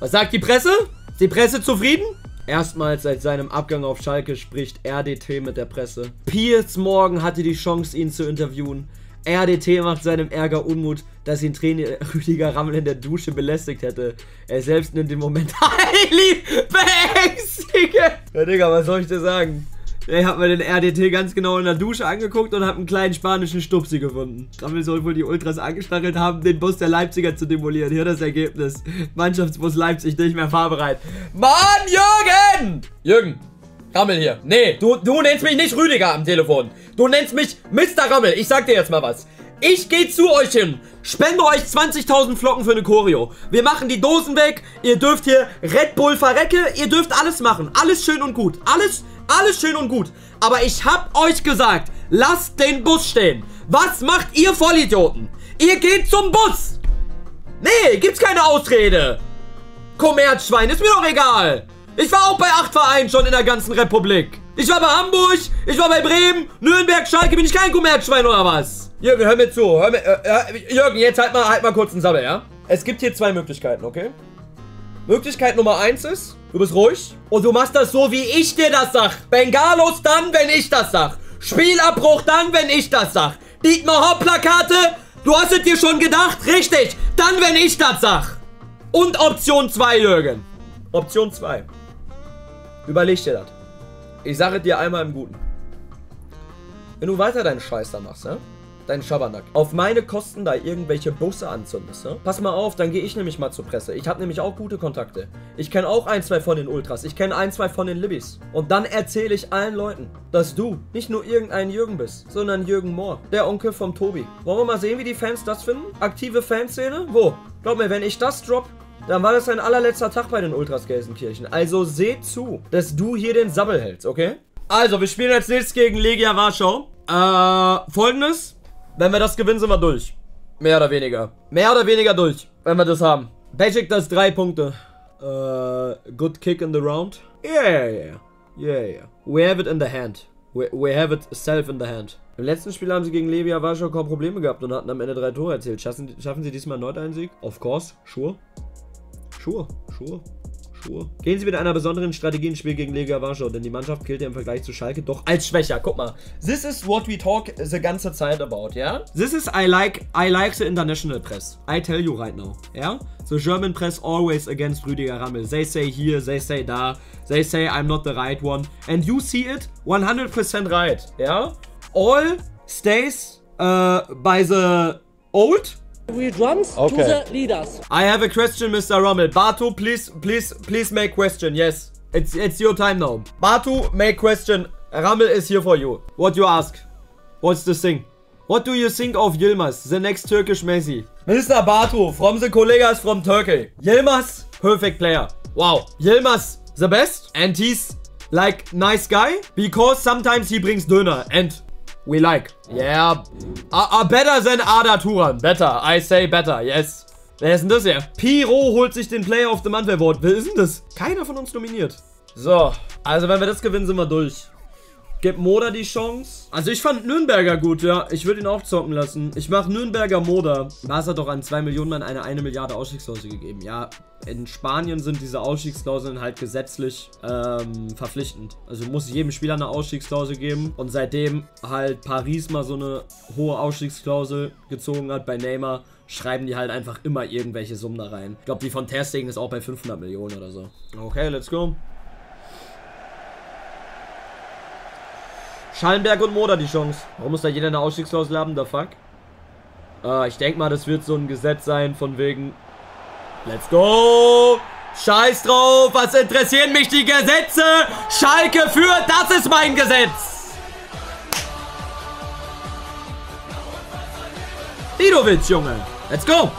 Was sagt die Presse? Ist die Presse zufrieden? Erstmals seit seinem Abgang auf Schalke spricht R D T mit der Presse. Piers Morgan hatte die Chance, ihn zu interviewen. R D T macht seinem Ärger Unmut, dass ihn Trainer Rüdiger Rammel in der Dusche belästigt hätte. Er selbst nennt den Moment highly beängstigend. Ja, Digga, was soll ich dir sagen? Ich hab mir den R D T ganz genau in der Dusche angeguckt und hab einen kleinen spanischen Stupsi gefunden. Rammel soll wohl die Ultras angestachelt haben, den Bus der Leipziger zu demolieren. Hier das Ergebnis. Mannschaftsbus Leipzig nicht mehr fahrbereit. Mann, Jürgen! Jürgen, Rammel hier. Nee, du, du nennst mich nicht Rüdiger am Telefon. Du nennst mich Mister Rammel. Ich sag dir jetzt mal was. Ich gehe zu euch hin, spende euch zwanzigtausend Flocken für eine Choreo. Wir machen die Dosen weg, ihr dürft hier Red Bull verrecke, ihr dürft alles machen. Alles schön und gut, alles, alles schön und gut. Aber ich hab euch gesagt, lasst den Bus stehen. Was macht ihr Vollidioten? Ihr geht zum Bus! Nee, gibt's keine Ausrede! Kommerzschwein, ist mir doch egal! Ich war auch bei acht Vereinen schon in der ganzen Republik. Ich war bei Hamburg, ich war bei Bremen, Nürnberg, Schalke, bin ich kein Kommerzschwein oder was? Jürgen, hör mir zu, hör mir, äh, Jürgen, jetzt halt mal, halt mal kurz einen Sabbel, ja? Es gibt hier zwei Möglichkeiten, okay? Möglichkeit Nummer eins ist, du bist ruhig und du machst das so, wie ich dir das sag. Bengalos dann, wenn ich das sag. Spielabbruch dann, wenn ich das sag. Dietmar Hopp-Plakate, du hast es dir schon gedacht, richtig, dann, wenn ich das sag. Und Option zwei, Jürgen. Option zwei. Überleg dir das. Ich sage dir einmal im Guten. Wenn du weiter deinen Scheiß da machst, ne? Deinen Schabernack. Auf meine Kosten da irgendwelche Busse anzündest, ne? Pass mal auf, dann gehe ich nämlich mal zur Presse. Ich habe nämlich auch gute Kontakte. Ich kenne auch ein, zwei von den Ultras. Ich kenne ein, zwei von den Libbys. Und dann erzähle ich allen Leuten, dass du nicht nur irgendein Jürgen bist, sondern Jürgen Mohr, der Onkel vom Tobi. Wollen wir mal sehen, wie die Fans das finden? Aktive Fanszene? Wo? Glaub mir, wenn ich das droppe, dann war das dein allerletzter Tag bei den Ultras Gelsenkirchen. Also seh zu, dass du hier den Sabbel hältst, okay? Also, wir spielen als nächstes gegen Legia Warschau. Äh, folgendes. Wenn wir das gewinnen, sind wir durch. Mehr oder weniger. Mehr oder weniger durch, wenn wir das haben. Basic, das drei Punkte. Äh, good kick in the round. Yeah, yeah, yeah, yeah. We have it in the hand. We, we have it self in the hand. Im letzten Spiel haben sie gegen Legia Warschau kaum Probleme gehabt und hatten am Ende drei Tore erzielt. Schaffen, schaffen sie diesmal erneut einen Sieg? Of course, sure. Schuhe, Schuhe, Schuhe. Gehen Sie mit einer besonderen Strategie ins Spiel gegen Legia Warschau, denn die Mannschaft gilt ja im Vergleich zu Schalke doch als schwächer. Guck mal, this is what we talk the ganze Zeit about, ja? Yeah? This is I like, I like the international press. I tell you right now, yeah? The German press always against Rüdiger Rammel. They say here, they say da, they say I'm not the right one. And you see it one hundred percent right, yeah? All stays uh, by the old... We drums okay. To the leaders. I have a question, Mister Rommel. Batu, please, please, please make question. Yes, it's it's your time now. Batu, make question. Rommel is here for you. What you ask? What's the thing? What do you think of Yilmaz, the next Turkish Messi? Mister Batu, from the colleagues from Turkey. Yilmaz, perfect player. Wow. Yilmaz, the best. And he's like nice guy because sometimes he brings döner and... We like. Yeah. Are, are better than Arda Turan. Better. I say better. Yes. Wer ist denn das hier? Piro holt sich den Player of the Month Award. Wer ist denn das? Keiner von uns nominiert. So. Also, wenn wir das gewinnen, sind wir durch. Gib Moda die Chance. Also, ich fand Nürnberger gut, ja. Ich würde ihn auch zocken lassen. Ich mache Nürnberger Moda. Mars hat doch an zwei Millionen Mann eine eine Milliarde Ausstiegsklausel gegeben. Ja, in Spanien sind diese Ausstiegsklauseln halt gesetzlich ähm, verpflichtend. Also muss jedem Spieler eine Ausstiegsklausel geben. Und seitdem halt Paris mal so eine hohe Ausstiegsklausel gezogen hat bei Neymar, schreiben die halt einfach immer irgendwelche Summen da rein. Ich glaube, die von Ter Stegen ist auch bei fünfhundert Millionen oder so. Okay, let's go. Schallenberg und Moda die Chance. Warum muss da jeder eine Ausstiegsklausel haben? The fuck? Äh, ich denke mal, das wird so ein Gesetz sein von wegen... Let's go! Scheiß drauf! Was interessieren mich die Gesetze? Schalke führt, das ist mein Gesetz! Vidovic, Junge! Let's go!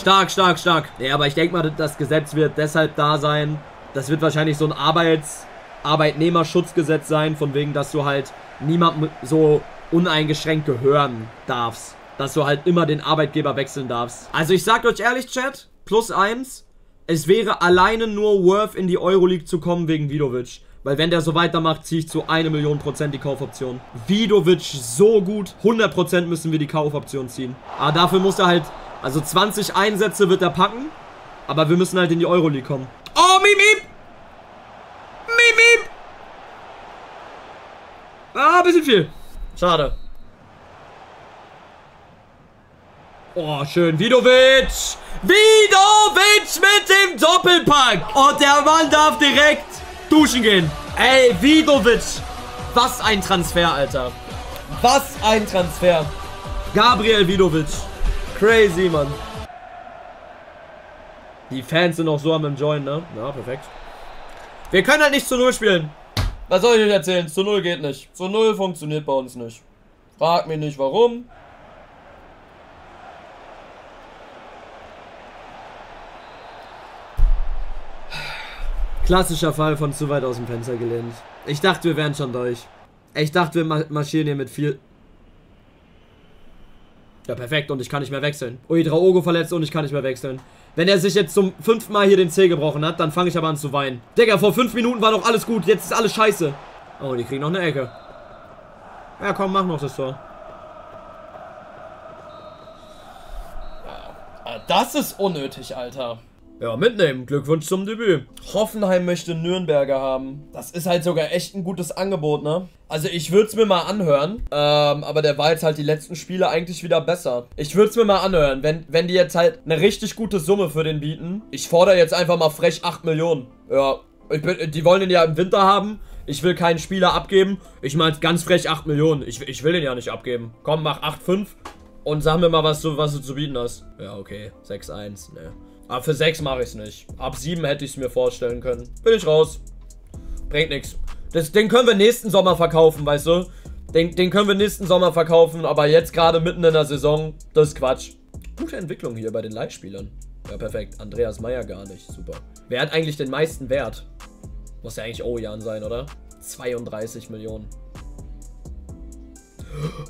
Stark, stark, stark. Ja, aber ich denke mal, das Gesetz wird deshalb da sein. Das wird wahrscheinlich so ein Arbeits... Arbeitnehmerschutzgesetz sein, von wegen, dass du halt niemandem so uneingeschränkt gehören darfst. Dass du halt immer den Arbeitgeber wechseln darfst. Also ich sag euch ehrlich, Chat, plus eins, es wäre alleine nur worth, in die Euroleague zu kommen wegen Vidovic. Weil wenn der so weitermacht, ziehe ich zu eine Million Prozent die Kaufoption. Vidovic so gut, hundert Prozent müssen wir die Kaufoption ziehen. Aber dafür muss er halt, also zwanzig Einsätze wird er packen, aber wir müssen halt in die Euroleague kommen. Oh, Mim, Mim! Ah, bisschen viel. Schade. Oh, schön. Vidovic. Vidovic mit dem Doppelpack. Und der Mann darf direkt duschen gehen. Ey, Vidovic. Was ein Transfer, Alter. Was ein Transfer. Gabriel Vidovic. Crazy, Mann. Die Fans sind auch so am Enjoyen, ne? Ja, perfekt. Wir können halt nicht zu Null spielen. Was soll ich euch erzählen? Zu Null geht nicht. Zu Null funktioniert bei uns nicht. Frag mich nicht, warum. Klassischer Fall von zu weit aus dem Fenster gelehnt. Ich dachte, wir wären schon durch. Ich dachte, wir marschieren hier mit viel... Ja, perfekt. Und ich kann nicht mehr wechseln. Ouédraogo verletzt und ich kann nicht mehr wechseln. Wenn er sich jetzt zum fünften Mal hier den Zeh gebrochen hat, dann fange ich aber an zu weinen. Digga, vor fünf Minuten war noch alles gut. Jetzt ist alles scheiße. Oh, die kriegen noch eine Ecke. Ja, komm, mach noch das Tor. Das ist unnötig, Alter. Ja, mitnehmen. Glückwunsch zum Debüt. Hoffenheim möchte Nürnberger haben. Das ist halt sogar echt ein gutes Angebot, ne? Also ich würde es mir mal anhören. Ähm, aber der war jetzt halt die letzten Spiele eigentlich wieder besser. Ich würde es mir mal anhören, wenn, wenn die jetzt halt eine richtig gute Summe für den bieten. Ich fordere jetzt einfach mal frech acht Millionen. Ja, ich bin, die wollen den ja im Winter haben. Ich will keinen Spieler abgeben. Ich meine ganz frech acht Millionen. Ich, ich will den ja nicht abgeben. Komm, mach acht Komma fünf. Und sag mir mal, was du, was du zu bieten hast. Ja, okay. sechs Komma eins, ne. Aber für sechs mache ich es nicht. Ab sieben hätte ich es mir vorstellen können. Bin ich raus. Bringt nichts. Den können wir nächsten Sommer verkaufen, weißt du? Den, den können wir nächsten Sommer verkaufen, aber jetzt gerade mitten in der Saison, das ist Quatsch. Gute Entwicklung hier bei den Leihspielern. Ja, perfekt. Andreas Meyer gar nicht. Super. Wer hat eigentlich den meisten Wert? Muss ja eigentlich Ouwejan sein, oder? zweiunddreißig Millionen.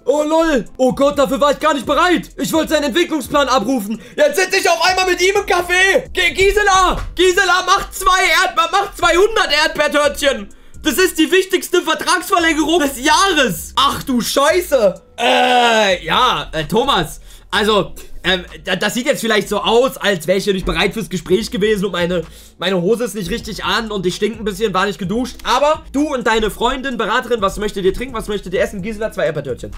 Oh lol, oh Gott, dafür war ich gar nicht bereit. Ich wollte seinen Entwicklungsplan abrufen. Jetzt sitze ich auf einmal mit ihm im Café. G Gisela, Gisela, macht zwei Erd macht zweihundert Erdbeertörtchen. Das ist die wichtigste Vertragsverlängerung des Jahres. Ach du Scheiße. Äh, ja, äh, Thomas, also, ähm, das sieht jetzt vielleicht so aus, als wäre ich ja nicht bereit fürs Gespräch gewesen und meine, meine Hose ist nicht richtig an und ich stink ein bisschen, war nicht geduscht. Aber du und deine Freundin, Beraterin, was möchtet ihr trinken, was möchtet ihr essen? Gisela, zwei Erdbeertörtchen.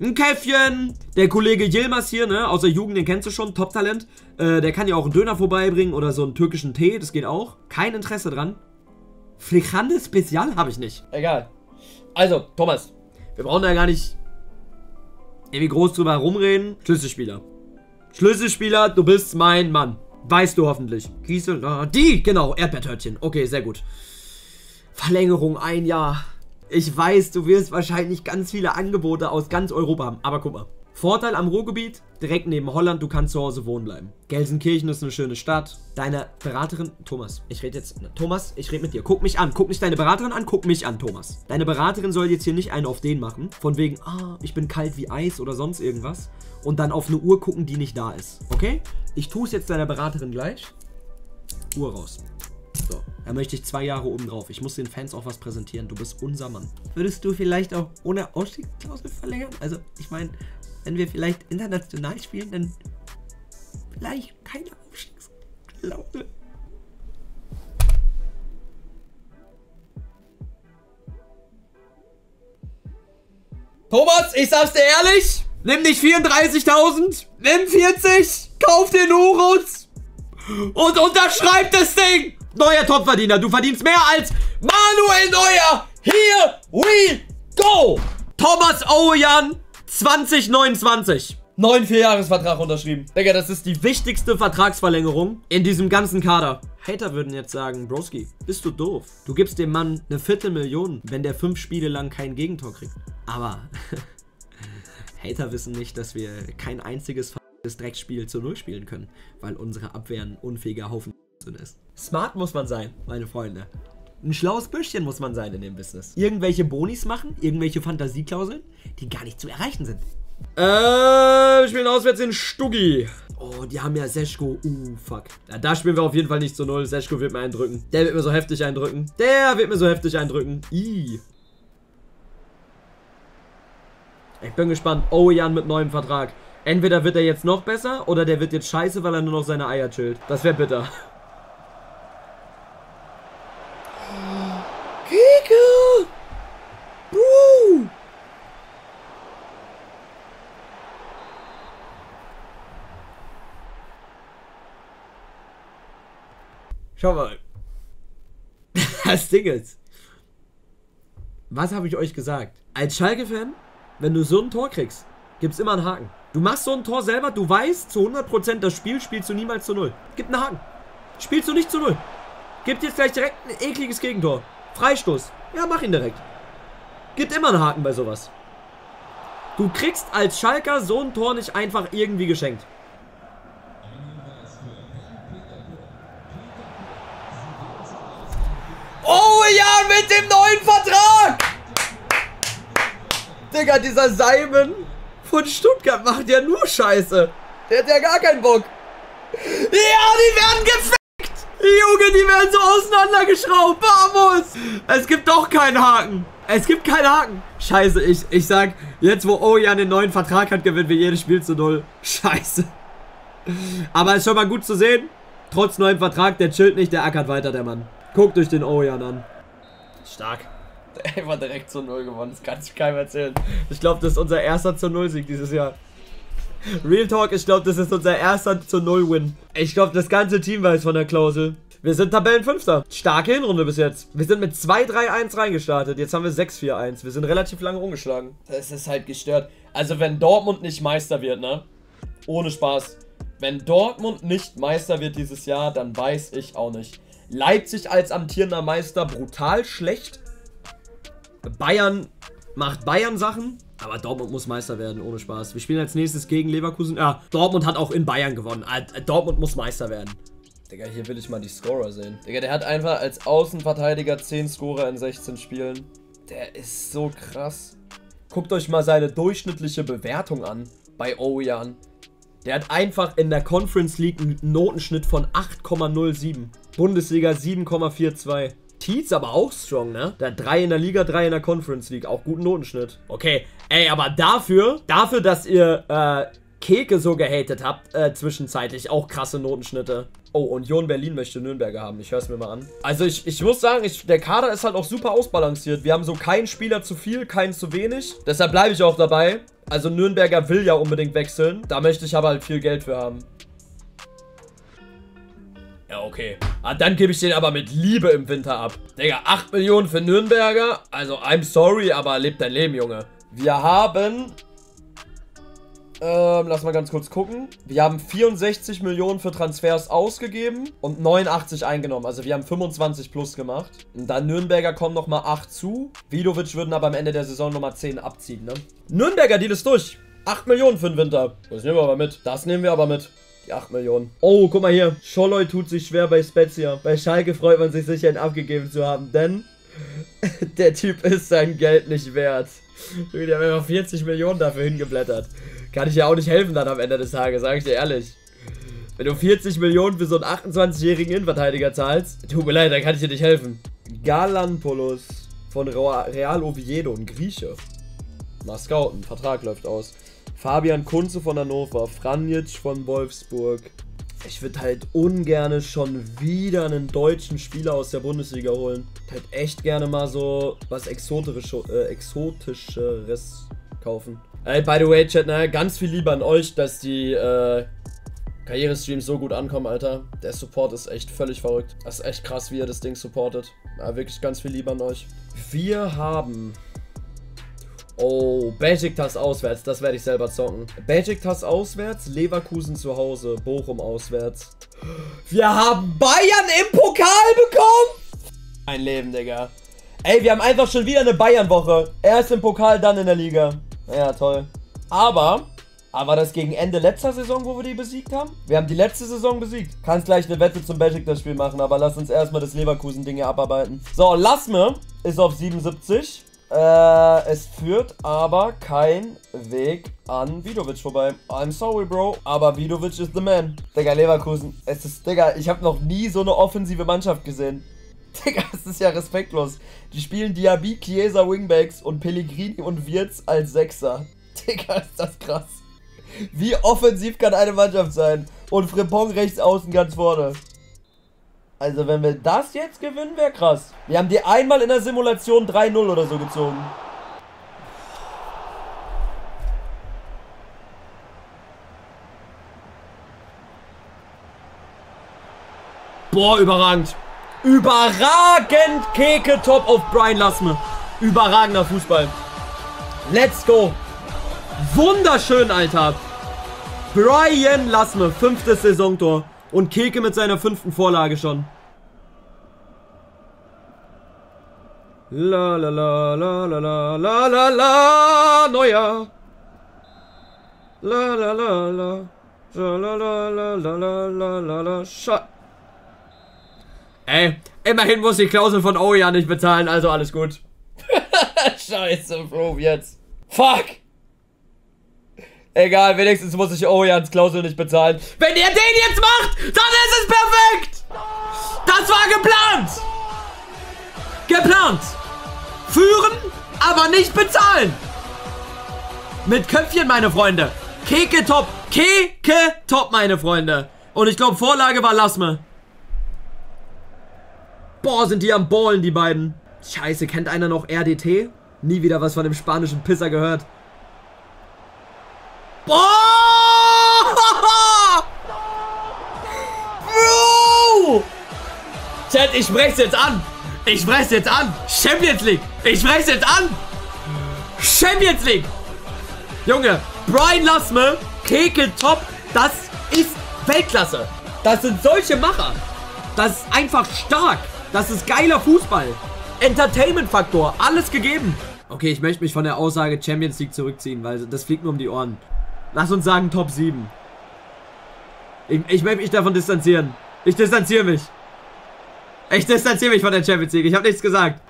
Ein Käffchen. Der Kollege Yilmaz hier, ne, aus der Jugend, den kennst du schon, Top-Talent. Äh, der kann ja auch einen Döner vorbeibringen oder so einen türkischen Tee, das geht auch. Kein Interesse dran. Flichande Spezial habe ich nicht. Egal. Also, Thomas, wir brauchen da gar nicht... irgendwie groß drüber herumreden. Schlüsselspieler. Schlüsselspieler, du bist mein Mann. Weißt du hoffentlich. Gisela, die, genau, Erdbeertörtchen. Okay, sehr gut. Verlängerung, ein Jahr. Ich weiß, du wirst wahrscheinlich ganz viele Angebote aus ganz Europa haben. Aber guck mal. Vorteil am Ruhrgebiet, direkt neben Holland, du kannst zu Hause wohnen bleiben. Gelsenkirchen ist eine schöne Stadt. Deine Beraterin, Thomas, ich rede jetzt, Thomas, ich rede mit dir. Guck mich an, guck nicht deine Beraterin an, guck mich an, Thomas. Deine Beraterin soll jetzt hier nicht einen auf den machen, von wegen, ah, ich bin kalt wie Eis oder sonst irgendwas. Und dann auf eine Uhr gucken, die nicht da ist, okay? Ich tue es jetzt deiner Beraterin gleich. Uhr raus. So, da möchte ich zwei Jahre oben drauf. Ich muss den Fans auch was präsentieren, du bist unser Mann. Würdest du vielleicht auch ohne Ausstiegsklausel verlängern? Also, ich meine... wenn wir vielleicht international spielen, dann vielleicht keine Aufstiegsklausel. Thomas, ich sag's dir ehrlich, nimm nicht vierunddreißigtausend, nimm vierzig, kauf den Urus und unterschreib das Ding. Neuer Topverdiener, du verdienst mehr als Manuel Neuer. Here we go. Thomas Ouwejan. zwanzig neunundzwanzig. Neuen Vierjahresvertrag unterschrieben. Digga, das ist die wichtigste Vertragsverlängerung in diesem ganzen Kader. Hater würden jetzt sagen, Broski, bist du doof? Du gibst dem Mann eine Viertelmillion, wenn der fünf Spiele lang kein Gegentor kriegt. Aber Hater wissen nicht, dass wir kein einziges Dreckspiel zu Null spielen können, weil unsere Abwehr ein unfähiger Haufen ist. Smart muss man sein, meine Freunde. Ein schlaues Büschchen muss man sein in dem Business. Irgendwelche Bonis machen, irgendwelche Fantasieklauseln, die gar nicht zu erreichen sind. Äh, wir spielen auswärts in Stuggi. Oh, die haben ja Seško. Uh, fuck. Ja, da spielen wir auf jeden Fall nicht zu null. Seško wird mir eindrücken. Der wird mir so heftig eindrücken. Der wird mir so heftig eindrücken. Ih. Ich bin gespannt. Ouwejan mit neuem Vertrag. Entweder wird er jetzt noch besser oder der wird jetzt scheiße, weil er nur noch seine Eier chillt. Das wäre bitter. Keke! Buh! Schau mal. Das Ding ist. Was habe ich euch gesagt? Als Schalke-Fan, wenn du so ein Tor kriegst, gibt's immer einen Haken. Du machst so ein Tor selber, du weißt zu hundert Prozent, das Spiel spielst du niemals zu null. Gib einen Haken. Spielst du nicht zu null. Gibt jetzt gleich direkt ein ekliges Gegentor. Freistoß. Ja, mach ihn direkt. Gibt immer einen Haken bei sowas. Du kriegst als Schalker so ein Tor nicht einfach irgendwie geschenkt. Ouwejan mit dem neuen Vertrag! Digga, dieser Simon von Stuttgart macht ja nur Scheiße. Der hat ja gar keinen Bock. Ja, die werden gefickt. Die Junge, die werden so auseinandergeschraubt. Vamos. Es gibt doch keinen Haken. Es gibt keinen Haken. Scheiße, ich, ich sag, jetzt wo Ouwejan den neuen Vertrag hat, gewinnen wir jedes Spiel zu null. Scheiße. Aber ist schon mal gut zu sehen. Trotz neuem Vertrag, der chillt nicht, der ackert weiter, der Mann. Guckt euch den Ouwejan an. Stark. Der war direkt zu null gewonnen, das kann ich keinem erzählen. Ich glaube, das ist unser erster zu null Sieg dieses Jahr. Real Talk, ich glaube, das ist unser erster zu null Win. Ich glaube, das ganze Team weiß von der Klausel. Wir sind Tabellenfünfter. Starke Hinrunde bis jetzt. Wir sind mit zwei drei eins reingestartet. Jetzt haben wir sechs vier eins. Wir sind relativ lange rumgeschlagen. Das ist halt gestört. Also, wenn Dortmund nicht Meister wird, ne? Ohne Spaß. Wenn Dortmund nicht Meister wird dieses Jahr, dann weiß ich auch nicht. Leipzig als amtierender Meister brutal schlecht. Bayern macht Bayern-Sachen. Aber Dortmund muss Meister werden, ohne Spaß. Wir spielen als nächstes gegen Leverkusen. Ah, Dortmund hat auch in Bayern gewonnen. Dortmund muss Meister werden. Digga, hier will ich mal die Scorer sehen. Digga, der hat einfach als Außenverteidiger zehn Scorer in sechzehn Spielen. Der ist so krass. Guckt euch mal seine durchschnittliche Bewertung an bei Ouwejan. Der hat einfach in der Conference League einen Notenschnitt von acht Komma null sieben. Bundesliga sieben Komma vier zwei. Tietz aber auch strong, ne? Der hat drei in der Liga, drei in der Conference League. Auch guten Notenschnitt. Okay, ey, aber dafür, dafür, dass ihr äh, Keke so gehatet habt, äh, zwischenzeitlich auch krasse Notenschnitte. Oh, und Union Berlin möchte Nürnberger haben. Ich höre es mir mal an. Also ich, ich muss sagen, ich, der Kader ist halt auch super ausbalanciert. Wir haben so keinen Spieler zu viel, keinen zu wenig. Deshalb bleibe ich auch dabei. Also Nürnberger will ja unbedingt wechseln. Da möchte ich aber halt viel Geld für haben. Ja, okay. Ah, dann gebe ich den aber mit Liebe im Winter ab. Digga, acht Millionen für Nürnberger. Also, I'm sorry, aber lebt dein Leben, Junge. Wir haben... Ähm, lass mal ganz kurz gucken. Wir haben vierundsechzig Millionen für Transfers ausgegeben und neunundachtzig eingenommen. Also wir haben fünfundzwanzig plus gemacht. Und dann Nürnberger kommen nochmal acht zu. Vidovic würden aber am Ende der Saison nochmal zehn abziehen, ne? Nürnberger Deal ist durch. acht Millionen für den Winter. Das nehmen wir aber mit. Das nehmen wir aber mit. Die acht Millionen. Oh, guck mal hier. Scholloy tut sich schwer bei Spezia. Bei Schalke freut man sich sicher, ihn abgegeben zu haben, denn der Typ ist sein Geld nicht wert. Wir haben einfach vierzig Millionen dafür hingeblättert. Kann ich ja auch nicht helfen dann am Ende des Tages, sage ich dir ehrlich. Wenn du vierzig Millionen für so einen achtundzwanzigjährigen Innenverteidiger zahlst, tut mir leid, dann kann ich dir nicht helfen. Galanopoulos von Real Oviedo, ein Grieche. Mal scouten, Vertrag läuft aus. Fabian Kunze von Hannover, Franjic von Wolfsburg. Ich würde halt ungern schon wieder einen deutschen Spieler aus der Bundesliga holen. Ich würde halt echt gerne mal so was Exotische, äh, Exotischeres kaufen. Ey, by the way, Chat, naja, ganz viel lieber an euch, dass die äh, Karriere-Streams so gut ankommen, Alter. Der Support ist echt völlig verrückt. Das ist echt krass, wie ihr das Ding supportet. Ja, wirklich ganz viel lieber an euch. Wir haben... Oh, Beşiktaş auswärts, das werde ich selber zocken. Beşiktaş auswärts, Leverkusen zu Hause, Bochum auswärts. Wir haben Bayern im Pokal bekommen! Mein Leben, Digga. Ey, wir haben einfach schon wieder eine Bayern-Woche. Erst im Pokal, dann in der Liga. Ja, toll. Aber, aber das gegen Ende letzter Saison, wo wir die besiegt haben? Wir haben die letzte Saison besiegt. Kannst gleich eine Wette zum Beşiktaş-Spiel machen, aber lass uns erstmal das Leverkusen-Ding hier abarbeiten. So, Lasme ist auf siebenundsiebzig. Äh, es führt aber kein Weg an Vidovic vorbei. I'm sorry, Bro, aber Vidovic ist the man. Digga, Leverkusen, es ist, Digga, ich habe noch nie so eine offensive Mannschaft gesehen. Digga, es ist ja respektlos. Die spielen Diaby, Chiesa, Wingbacks und Pellegrini und Wirtz als Sechser. Digga, ist das krass. Wie offensiv kann eine Mannschaft sein? Und Frimpong rechts außen ganz vorne. Also wenn wir das jetzt gewinnen, wäre krass. Wir haben die einmal in der Simulation drei null oder so gezogen. Boah, überragend. Überragend, Keke Topp auf Brian Lasme. Überragender Fußball. Let's go. Wunderschön, Alter. Brian Lasme, fünftes Saisontor. Und Keke mit seiner fünften Vorlage schon. La la la la la la la la la Neuer. La la la la la la la la la la la Scha. Ey, immerhin muss die Klausel von Ouwejan nicht bezahlen, also alles gut. Scheiße, Bro, jetzt. Fuck. Egal, wenigstens muss ich Ouwejans Klausel nicht bezahlen. Wenn ihr den jetzt macht, dann ist es perfekt! Das war geplant! Geplant! Führen, aber nicht bezahlen! Mit Köpfchen, meine Freunde! Keke Topp! Keke Topp, meine Freunde! Und ich glaube, Vorlage war Lasme. Boah, sind die am Ballen, die beiden. Scheiße, kennt einer noch R D T? Nie wieder was von dem spanischen Pisser gehört. Boah! Bro! Chat, ich brech's jetzt an. Ich brech's jetzt an. Champions League. Ich brech's jetzt an. Champions League. Junge, Brian Lasme, Keke Topp, das ist Weltklasse. Das sind solche Macher. Das ist einfach stark. Das ist geiler Fußball. Entertainment-Faktor, alles gegeben. Okay, ich möchte mich von der Aussage Champions League zurückziehen, weil das fliegt mir um die Ohren. Lass uns sagen Top sieben. Ich, ich möchte mich davon distanzieren. Ich distanziere mich. Ich distanziere mich von der Champions League. Ich habe nichts gesagt.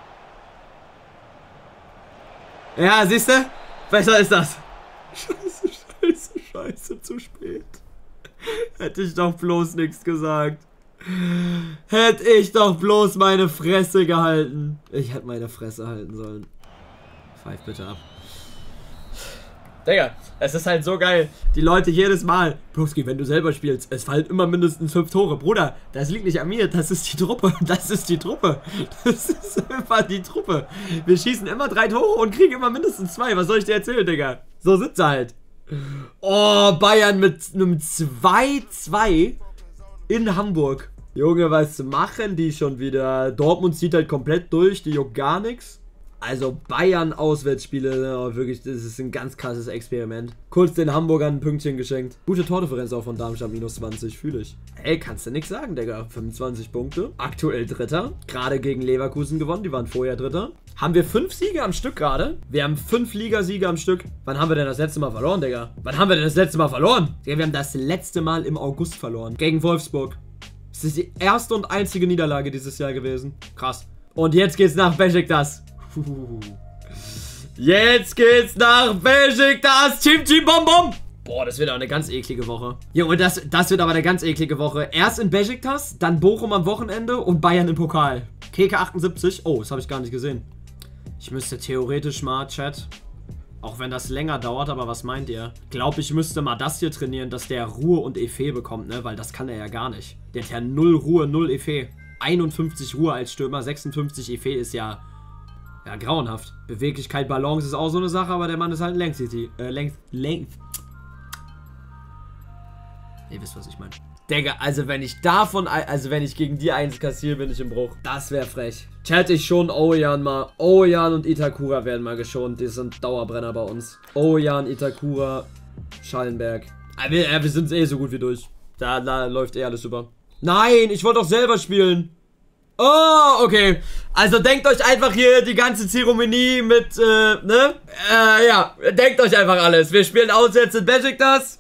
Ja, siehst du? Besser ist das. Scheiße, scheiße, scheiße, zu spät. Hätte ich doch bloß nichts gesagt. Hätte ich doch bloß meine Fresse gehalten. Ich hätte meine Fresse halten sollen. Pfeif bitte ab. Digga, es ist halt so geil. Die Leute jedes Mal. Broski, wenn du selber spielst, es fallen immer mindestens fünf Tore. Bruder, das liegt nicht an mir. Das ist die Truppe. Das ist die Truppe. Das ist immer die Truppe. Wir schießen immer drei Tore und kriegen immer mindestens zwei. Was soll ich dir erzählen, Digga? So sitzt er halt. Oh, Bayern mit einem zwei zu zwei in Hamburg. Junge, was machen die schon wieder? Dortmund zieht halt komplett durch, die juckt gar nichts. Also Bayern-Auswärtsspiele, oh, wirklich, das ist ein ganz krasses Experiment. Kurz den Hamburgern ein Pünktchen geschenkt. Gute Tordifferenz auch von Darmstadt, minus zwanzig, fühle ich. Ey, kannst du nichts sagen, Digga. fünfundzwanzig Punkte, aktuell Dritter. Gerade gegen Leverkusen gewonnen, die waren vorher Dritter. Haben wir fünf Siege am Stück gerade? Wir haben fünf Liga-Siege am Stück. Wann haben wir denn das letzte Mal verloren, Digga? Wann haben wir denn das letzte Mal verloren? Ja, wir haben das letzte Mal im August verloren. Gegen Wolfsburg. Das ist die erste und einzige Niederlage dieses Jahr gewesen. Krass. Und jetzt geht's nach Beşiktaş. Jetzt geht's nach Beşiktaş. Chim, chim, bom, bom. Boah, das wird aber eine ganz eklige Woche. Junge, das, das wird aber eine ganz eklige Woche. Erst in Beşiktaş, dann Bochum am Wochenende und Bayern im Pokal. Keke achtundsiebzig. Oh, das habe ich gar nicht gesehen. Ich müsste theoretisch mal, Chat, auch wenn das länger dauert, aber was meint ihr? Glaub, ich müsste mal das hier trainieren, dass der Ruhe und Effet bekommt, ne? Weil das kann er ja gar nicht. Der hat ja null Ruhe, null Effet. einundfünfzig Ruhe als Stürmer, sechsundfünfzig Effet ist ja, ja grauenhaft. Beweglichkeit, Balance ist auch so eine Sache, aber der Mann ist halt ein Length-City. Äh, Length, Length. Ihr wisst, was ich meine. Digga, also wenn ich davon, also wenn ich gegen die eins kassiere, bin ich im Bruch. Das wäre frech. Chat, ich schon Ouwejan mal. Ouwejan und Itakura werden mal geschont. Die sind Dauerbrenner bei uns. Ouwejan, Itakura, Schallenberg. Wir, wir sind eh so gut wie durch. Da, da läuft eh alles super. Nein, ich wollte doch selber spielen. Oh, okay. Also denkt euch einfach hier die ganze Zeremonie mit, äh, ne? Äh, ja. Denkt euch einfach alles. Wir spielen auswärts in Beşiktaş.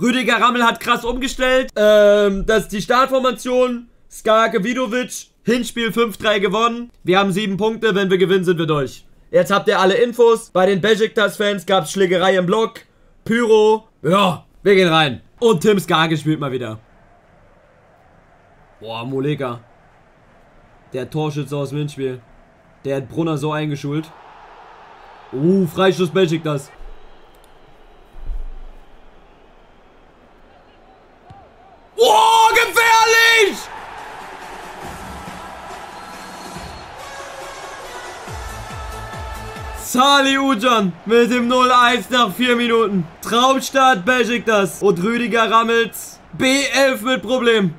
Rüdiger Rammel hat krass umgestellt. Ähm, das ist die Startformation. Keke Vidovic. Hinspiel fünf drei gewonnen. Wir haben sieben Punkte. Wenn wir gewinnen, sind wir durch. Jetzt habt ihr alle Infos. Bei den Beşiktaş-Fans gab es Schlägerei im Block. Pyro. Ja, wir gehen rein. Und Tim Skake spielt mal wieder. Boah, Moleka. Der Torschütze aus dem Hinspiel. Der hat Brunner so eingeschult. Uh, Freistoß Beşiktaş. Salih Ucan mit dem null eins nach vier Minuten. Traumstart Beşiktaş. Und Rüdiger Rammels B elf mit Problem.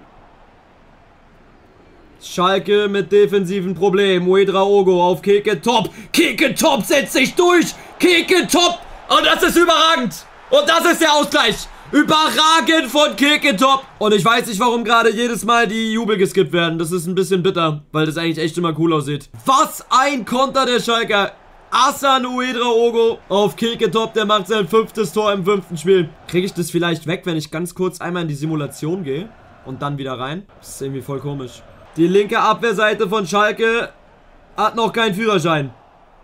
Schalke mit defensiven Problem. Ouédraogo auf Keke Topp. Keke Topp setzt sich durch. Keke Topp. Und das ist überragend. Und das ist der Ausgleich. Überragend von Keke Topp. Und ich weiß nicht, warum gerade jedes Mal die Jubel geskippt werden. Das ist ein bisschen bitter, weil das eigentlich echt immer cool aussieht. Was ein Konter der Schalker. Assan Ouédraogo auf Keke Topp, der macht sein fünftes Tor im fünften Spiel. Kriege ich das vielleicht weg, wenn ich ganz kurz einmal in die Simulation gehe und dann wieder rein? Das ist irgendwie voll komisch. Die linke Abwehrseite von Schalke hat noch keinen Führerschein,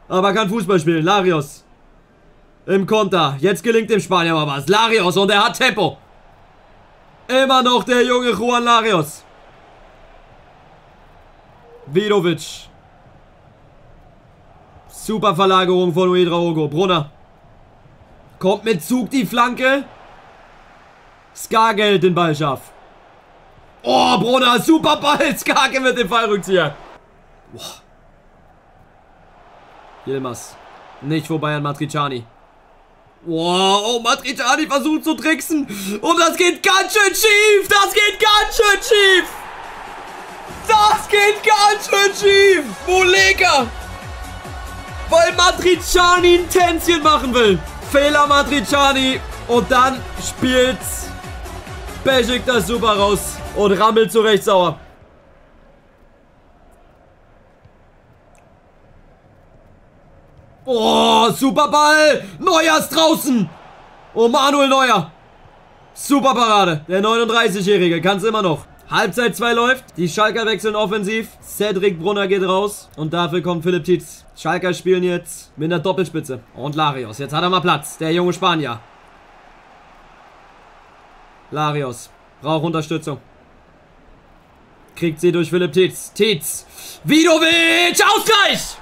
aber kann Fußball spielen. Larios. Im Konter. Jetzt gelingt dem Spanier mal was. Larios, und er hat Tempo. Immer noch der junge Juan Larios. Vidovic. Super Verlagerung von Ouédraogo. Brunner. Kommt mit Zug die Flanke. Skargeld den Ball scharf. Oh, Brunner. Super Ball. Skargeld mit dem Fallrückzieher. Boah. Yilmaz. Nicht vorbei an Matriciani. Wow, oh, Matriciani versucht zu tricksen. Und das geht ganz schön schief. Das geht ganz schön schief. Das geht ganz schön schief. Boleka. Weil Matriciani ein Tänzchen machen will. Fehler Matriciani. Und dann spielt Beşiktaş das super raus. Und Rammel zu Recht sauer. Oh, super Ball. Neuer ist draußen. Oh, Manuel Neuer. Super Parade. Der neununddreißigjährige kann es immer noch. Halbzeit zwei läuft. Die Schalker wechseln offensiv. Cedric Brunner geht raus. Und dafür kommt Philipp Tietz. Schalker spielen jetzt mit einer Doppelspitze. Und Larios. Jetzt hat er mal Platz. Der junge Spanier. Larios. Braucht Unterstützung. Kriegt sie durch Philipp Tietz. Tietz. Vidovic. Ausgleich.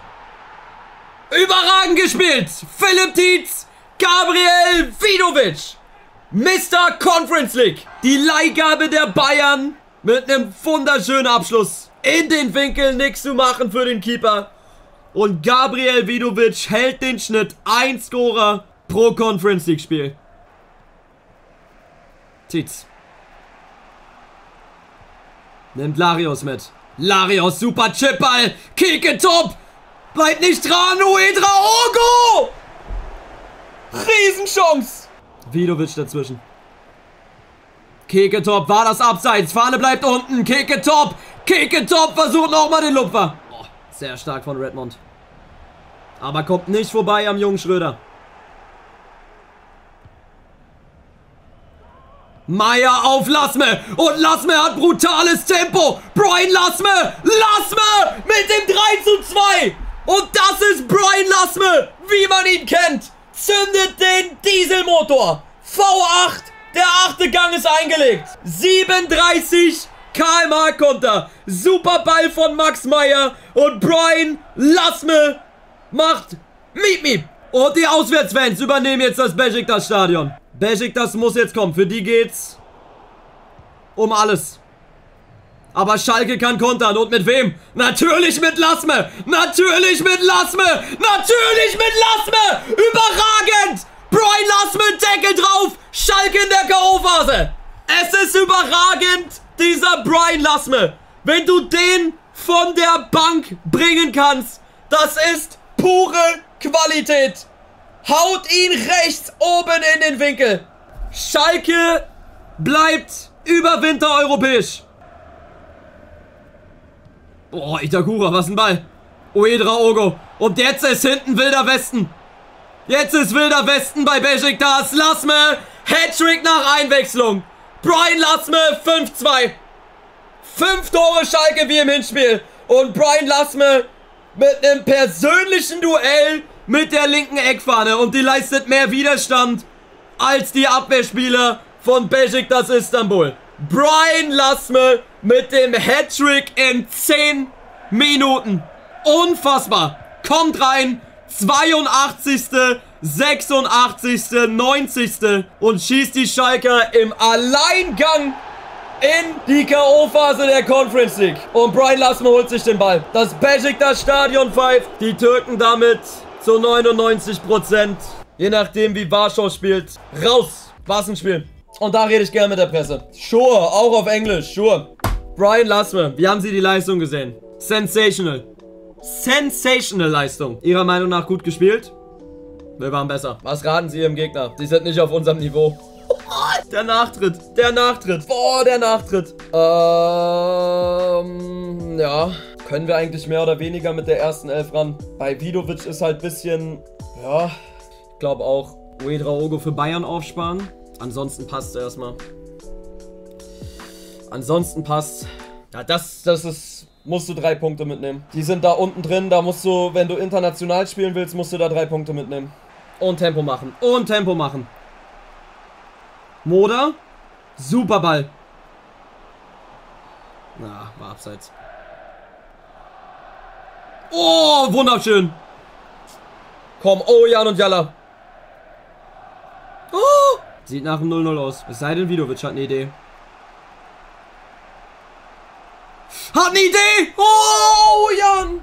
Überragend gespielt. Philipp Tietz, Gabriel Vidovic. Mister Conference League. Die Leihgabe der Bayern mit einem wunderschönen Abschluss. In den Winkel, nichts zu machen für den Keeper. Und Gabriel Vidovic hält den Schnitt. Ein Scorer pro Conference League Spiel. Tietz. Nimmt Larios mit. Larios, super Chipball. Keke Topp. Bleibt nicht dran, Ouédraogo! Riesenchance! Vidovic dazwischen. Keke Topp, war das Abseits. Fahne bleibt unten. Keke Topp! Keke Topp versucht nochmal den Lupfer. Oh, sehr stark von Redmond. Aber kommt nicht vorbei am jungen Schröder. Meier auf Lasme. Und Lasme hat brutales Tempo. Brian Lasme! Lasme! Mit dem drei zu zwei! Und das ist Brian Lasme, wie man ihn kennt. Zündet den Dieselmotor. V acht, der achte Gang ist eingelegt. siebenunddreißig Kilometer pro Stunde Konter. Super Ball von Max Meier. Und Brian Lasme macht Miep Miep. Und die Auswärtsfans übernehmen jetzt das Beşiktaş-Stadion. Beşiktaş muss jetzt kommen. Für die geht's um alles. Aber Schalke kann kontern. Und mit wem? Natürlich mit Lasme. Natürlich mit Lasme. Natürlich mit Lasme. Überragend. Brian Lasme, Deckel drauf. Schalke in der K O-Phase. Es ist überragend, dieser Brian Lasme. Wenn du den von der Bank bringen kannst, das ist pure Qualität. Haut ihn rechts oben in den Winkel. Schalke bleibt überwintereuropäisch. Oh, Itakura, was ein Ball. Ouédraogo. Und jetzt ist hinten Wilder Westen. Jetzt ist Wilder Westen bei Beşiktaş. Lasme, Hattrick nach Einwechslung. Brian Lasme, fünf zu zwei. Fünf Tore Schalke wie im Hinspiel. Und Brian Lasme mit einem persönlichen Duell mit der linken Eckfahne. Und die leistet mehr Widerstand als die Abwehrspieler von Beşiktaş Istanbul. Brian Lasme mit dem Hattrick in zehn Minuten. Unfassbar. Kommt rein. zweiundachtzigste, sechsundachtzigste, neunzigste Und schießt die Schalker im Alleingang in die K O-Phase der Conference League. Und Brian Lasme holt sich den Ball. Das Beşiktaş-Stadion pfeift. Die Türken damit zu neunundneunzig Prozent. Je nachdem, wie Warschau spielt. Raus. Was ein Spiel. Und da rede ich gerne mit der Presse. Sure, auch auf Englisch, sure. Brian Lasme, wie haben Sie die Leistung gesehen? Sensational. Sensational Leistung. Ihrer Meinung nach gut gespielt? Wir waren besser. Was raten Sie Ihrem Gegner? Sie sind nicht auf unserem Niveau. Der Nachtritt, der Nachtritt. Boah, der Nachtritt. Ähm, ja. Können wir eigentlich mehr oder weniger mit der ersten Elf ran? Bei Vidovic ist halt ein bisschen, ja. Ich glaube auch, Ouédraogo für Bayern aufsparen. Ansonsten passt es erstmal. Ansonsten passt. Ja, das, das ist. Musst du drei Punkte mitnehmen. Die sind da unten drin. Da musst du, wenn du international spielen willst, musst du da drei Punkte mitnehmen. Und Tempo machen. Und Tempo machen. Moda. Super Ball. Na, war abseits. Oh, wunderschön. Komm, Ouwejan und Yalla. Oh, sieht nach dem null null aus. Es sei denn, Vidovic hat eine Idee. Hat eine Idee. Oh, Ouwejan.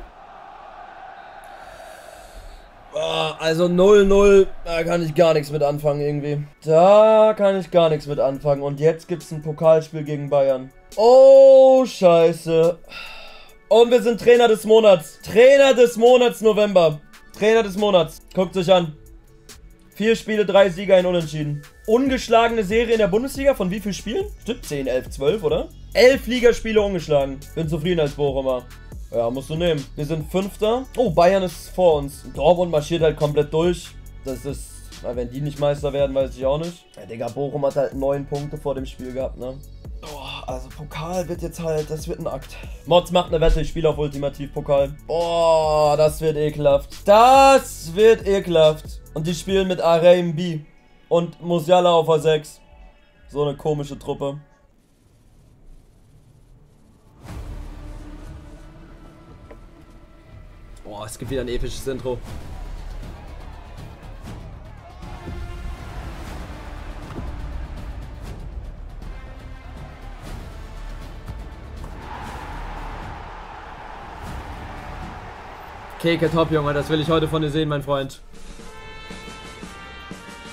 Oh, also null null, da kann ich gar nichts mit anfangen irgendwie. Da kann ich gar nichts mit anfangen. Und jetzt gibt es ein Pokalspiel gegen Bayern. Oh, scheiße. Und wir sind Trainer des Monats. Trainer des Monats November. Trainer des Monats. Guckt euch an. Vier Spiele, drei Sieger, ein Unentschieden. Ungeschlagene Serie in der Bundesliga von wie vielen Spielen? Stimmt, zehn, elf, zwölf, oder? elf Ligaspiele ungeschlagen. Bin zufrieden als Bochumer. Ja, musst du nehmen. Wir sind Fünfter. Oh, Bayern ist vor uns. Dortmund marschiert halt komplett durch. Das ist... Wenn die nicht Meister werden, weiß ich auch nicht. Ja, Digga, Bochum hat halt neun Punkte vor dem Spiel gehabt, ne? Oh, also Pokal wird jetzt halt... Das wird ein Akt. Mods macht eine Wette. Ich spiele auf Ultimativ-Pokal. Oh, das wird ekelhaft. Das wird ekelhaft. Und die spielen mit Areim B. Und Musiala auf A sechs. So eine komische Truppe. Oh, es gibt wieder ein episches Intro. Keke Topp, Junge, das will ich heute von dir sehen, mein Freund.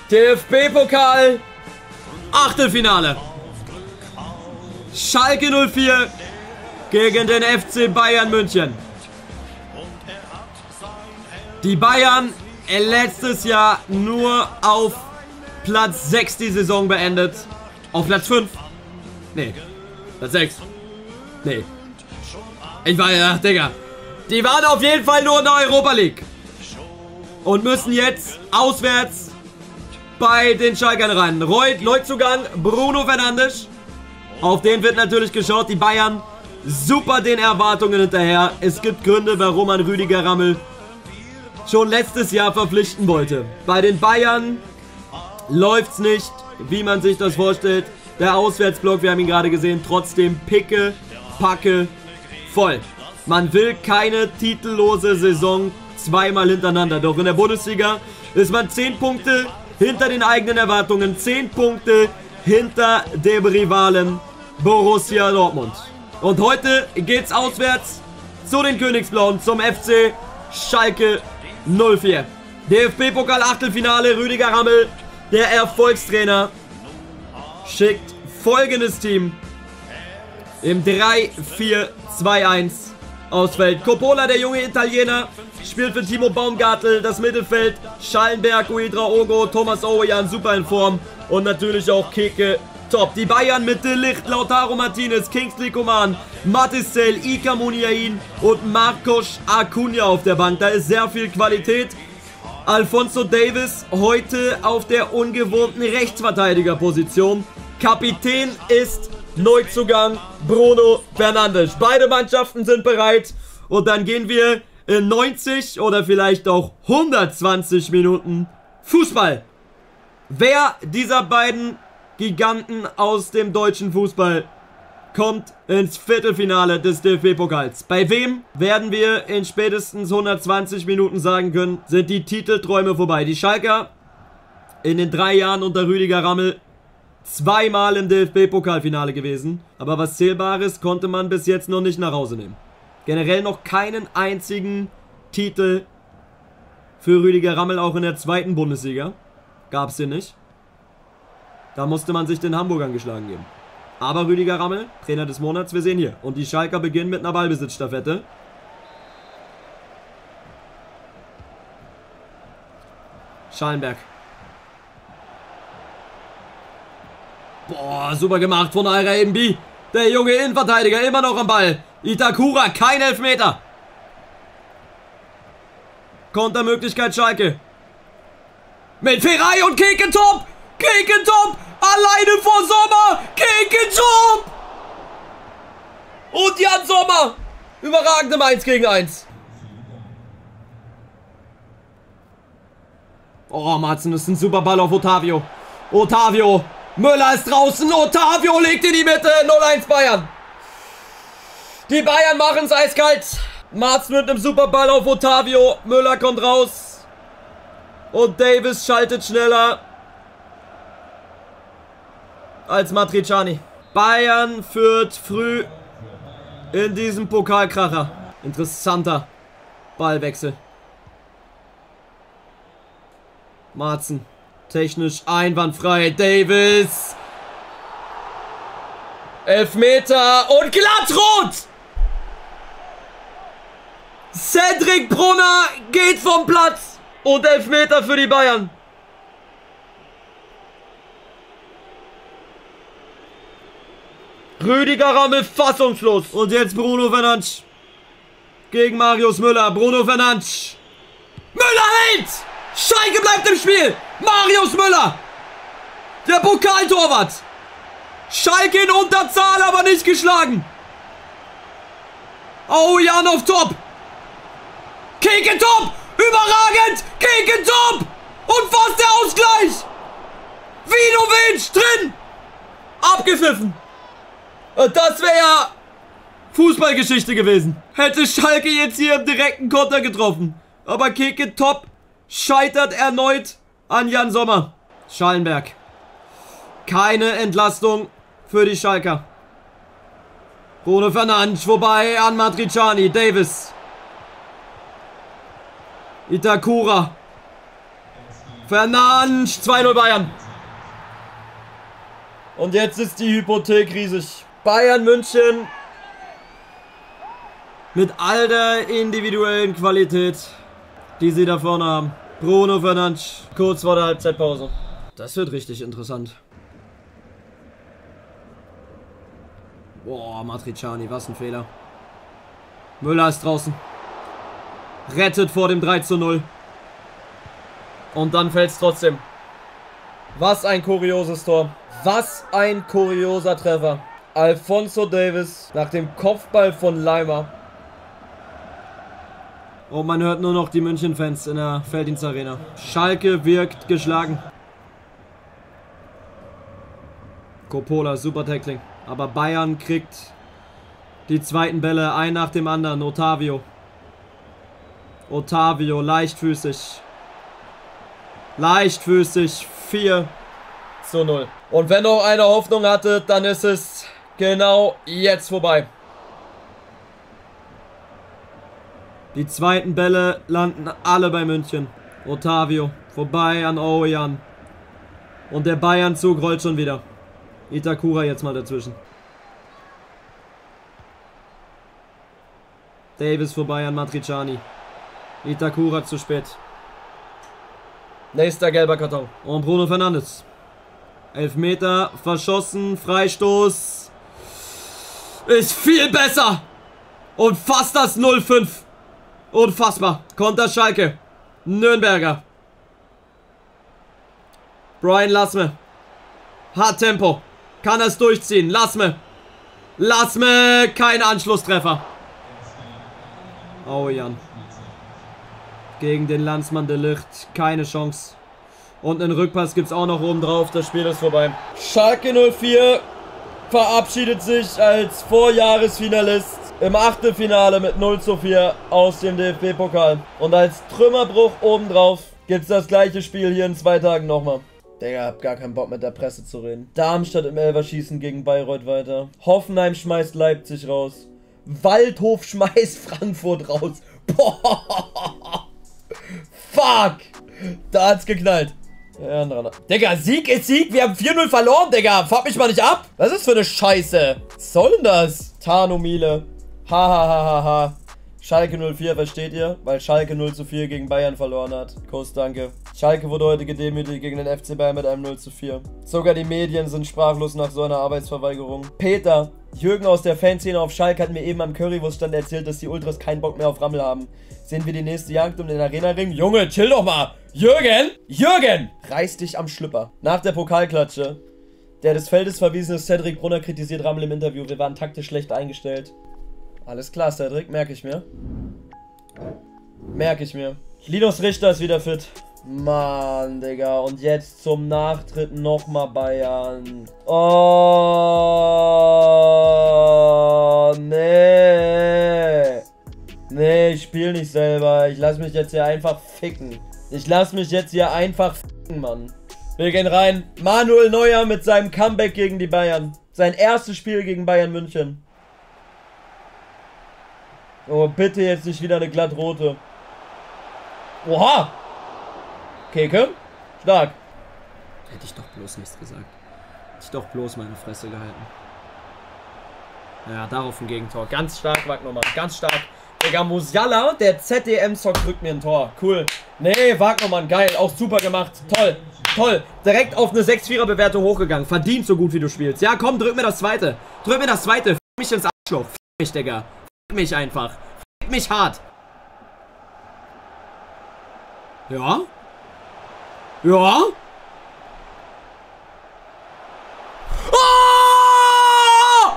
D F B-Pokal Achtelfinale. Schalke null vier gegen den F C Bayern München. Die Bayern letztes Jahr nur auf Platz sechs die Saison beendet. Auf Platz fünf. Nee. Platz sechs. Nee. Ich war ja, Digga. Die waren auf jeden Fall nur in der Europa League. Und müssen jetzt auswärts bei den Schalkern ran. Reut, Leutzugang, Bruno Fernandes. Auf den wird natürlich geschaut. Die Bayern super den Erwartungen hinterher. Es gibt Gründe, warum man Rüdiger Rammel schon letztes Jahr verpflichten wollte. Bei den Bayern läuft's nicht, wie man sich das vorstellt. Der Auswärtsblock, wir haben ihn gerade gesehen, trotzdem picke, packe, voll. Man will keine titellose Saison zweimal hintereinander. Doch in der Bundesliga ist man zehn Punkte hinter den eigenen Erwartungen, zehn Punkte hinter dem Rivalen Borussia Dortmund. Und heute geht's auswärts zu den Königsblauen, zum F C Schalke null vier. D F B-Pokal Achtelfinale. Rüdiger Rammel, der Erfolgstrainer, schickt folgendes Team im drei vier zwei eins aufs Feld. Coppola, der junge Italiener, spielt für Timo Baumgartel. Das Mittelfeld: Schallenberg, Ouédraogo, Thomas Ouwejan, super in Form. Und natürlich auch Keke Topp. Die Bayern mit De Ligt, Lautaro Martinez, Kingsley Coman, Matistel, Ika Muniain und Marcos Acuna auf der Bank. Da ist sehr viel Qualität. Alfonso Davies heute auf der ungewohnten Rechtsverteidigerposition. Kapitän ist Neuzugang Bruno Fernandes. Beide Mannschaften sind bereit. Und dann gehen wir in neunzig oder vielleicht auch hundertzwanzig Minuten Fußball. Wer dieser beiden Giganten aus dem deutschen Fußball kommt ins Viertelfinale des D F B-Pokals? Bei wem werden wir in spätestens hundertzwanzig Minuten sagen können, sind die Titelträume vorbei. Die Schalker in den drei Jahren unter Rüdiger Rammel zweimal im D F B-Pokalfinale gewesen, aber was Zählbares konnte man bis jetzt noch nicht nach Hause nehmen. Generell noch keinen einzigen Titel für Rüdiger Rammel, auch in der zweiten Bundesliga gab es den nicht. Da musste man sich den Hamburgern geschlagen geben. Aber Rüdiger Rammel, Trainer des Monats, wir sehen hier. Und die Schalker beginnen mit einer Ballbesitzstaffette. Schallenberg. Boah, super gemacht von Areim B. Der junge Innenverteidiger immer noch am Ball. Itakura, kein Elfmeter. Kontermöglichkeit Schalke. Mit Ferrei und Keke Topp. Keke Topp. Alleine vor Sommer. Keke Topp. Und Jan Sommer. Überragend im eins gegen eins. Oh, Marzen, das ist ein super Ball auf Otavio. Otavio. Müller ist draußen. Otavio legt in die Mitte. null eins Bayern. Die Bayern machen es eiskalt. Marzen mit einem super Ball auf Otavio. Müller kommt raus. Und Davis schaltet schneller als Matriciani. Bayern führt früh in diesem Pokalkracher. Interessanter Ballwechsel. Marzen. Technisch einwandfrei. Davis. Elfmeter. Und glattrot. Cedric Brunner geht vom Platz. Und Elfmeter für die Bayern. Rüdiger Rammel fassungslos. Und jetzt Bruno Fernandes gegen Marius Müller. Bruno Fernandes. Müller hält. Schalke bleibt im Spiel. Marius Müller. Der Pokaltorwart. Schalke in Unterzahl, aber nicht geschlagen. Ouwejan auf Topp. Keke Topp. Überragend. Keke Topp. Und fast der Ausgleich. Vidovic drin. Abgepfiffen. Das wäre ja Fußballgeschichte gewesen. Hätte Schalke jetzt hier im direkten Konter getroffen. Aber Keke Topp scheitert erneut an Jan Sommer. Schallenberg. Keine Entlastung für die Schalker. Bruno Fernandes vorbei an Matriciani. Davis. Itakura. Fernandes. zwei null Bayern. Und jetzt ist die Hypothek riesig. Bayern München mit all der individuellen Qualität, die sie da vorne haben. Bruno Fernandes kurz vor der Halbzeitpause. Das wird richtig interessant. Boah, Matriciani, was ein Fehler. Müller ist draußen. Rettet vor dem drei zu null. Und dann fällt es trotzdem. Was ein kurioses Tor. Was ein kurioser Treffer. Alphonso Davies nach dem Kopfball von Leimer. Oh, man hört nur noch die München-Fans in der Felddienst-Arena. Schalke wirkt geschlagen. Coppola, super Tackling. Aber Bayern kriegt die zweiten Bälle, ein nach dem anderen. Otavio. Otavio, leichtfüßig. Leichtfüßig. vier zu null. Und wenn noch einer Hoffnung hatte, dann ist es genau jetzt vorbei. Die zweiten Bälle landen alle bei München. Otavio vorbei an Ouwejan. Und der Bayern-Zug rollt schon wieder. Itakura jetzt mal dazwischen. Davis vorbei an Matriciani. Itakura zu spät. Nächster gelber Karton. Und Bruno Fernandes. Elfmeter verschossen. Freistoß. Ist viel besser. Und fast das null fünf. Unfassbar. Konter Schalke. Nürnberger. Brian Lasme. Hat Tempo. Kann es durchziehen. Lasme. Lasme. Kein Anschlusstreffer. Ouwejan. Gegen den Landsmann de Ligt. Keine Chance. Und einen Rückpass gibt es auch noch oben drauf. Das Spiel ist vorbei. Schalke null vier verabschiedet sich als Vorjahresfinalist im Achtelfinale mit null zu vier aus dem D F B-Pokal. Und als Trümmerbruch obendrauf gibt es das gleiche Spiel hier in zwei Tagen nochmal. Digga, hab gar keinen Bock mit der Presse zu reden. Darmstadt im Elferschießen gegen Bayreuth weiter. Hoffenheim schmeißt Leipzig raus. Waldhof schmeißt Frankfurt raus. Boah. Fuck! Da hat's geknallt. Ja, dran. Digga, Sieg ist Sieg. Wir haben vier null verloren, Digga. Fuck mich mal nicht ab. Was ist für eine Scheiße? Was soll denn das? Tano Miele. Hahaha. Schalke null vier, versteht ihr? Weil Schalke null zu vier gegen Bayern verloren hat. Kuss, danke. Schalke wurde heute gedemütigt gegen den F C Bayern mit einem null zu vier. Sogar die Medien sind sprachlos nach so einer Arbeitsverweigerung. Peter, Jürgen aus der Fanszene auf Schalke hat mir eben am Currywurststand erzählt, dass die Ultras keinen Bock mehr auf Rammel haben. Sehen wir die nächste Jagd um den Arena-Ring? Junge, chill doch mal! Jürgen! Jürgen! Reiß dich am Schlüpper. Nach der Pokalklatsche. Der des Feldes verwiesene Cedric Brunner kritisiert Rammel im Interview. Wir waren taktisch schlecht eingestellt. Alles klar, Cedric, merke ich mir. Merke ich mir. Linus Richter ist wieder fit. Mann, Digga. Und jetzt zum Nachtritt nochmal Bayern. Oh, nee. Nee, ich spiele nicht selber. Ich lasse mich jetzt hier einfach ficken. Ich lasse mich jetzt hier einfach ficken, Mann. Wir gehen rein. Manuel Neuer mit seinem Comeback gegen die Bayern. Sein erstes Spiel gegen Bayern München. Oh, bitte jetzt nicht wieder eine glattrote. Oha! Keke? Stark. Hätte ich doch bloß nichts gesagt. Hätte ich doch bloß meine Fresse gehalten. Ja, darauf ein Gegentor. Ganz stark, Wagnermann. Ganz stark. Digga, Musiala, der Z D M-Sock drückt mir ein Tor. Cool. Nee, Wagnermann, geil. Auch super gemacht. Toll. Toll. Direkt auf eine sechs-Vierer-Bewertung hochgegangen. Verdient so gut, wie du spielst. Ja, komm, drück mir das zweite. Drück mir das zweite. F*** mich ins Arschloch. F*** mich, Digga. F*** mich einfach. F*** mich hart. Ja? Ja? Oh!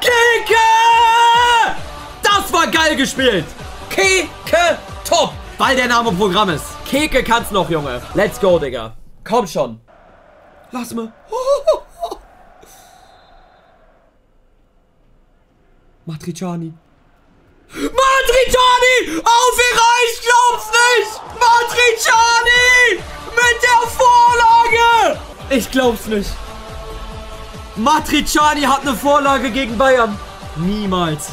Keke! Das war geil gespielt! Keke Topp! Weil der Name Programm ist. Keke kann's noch, Junge. Let's go, Digga. Komm schon. Lass mal. Matriciani. Matriciani! Auf ihn rein! Ich glaub's nicht! Matriciani! Mit der Vorlage! Ich glaub's nicht. Matriciani hat eine Vorlage gegen Bayern. Niemals.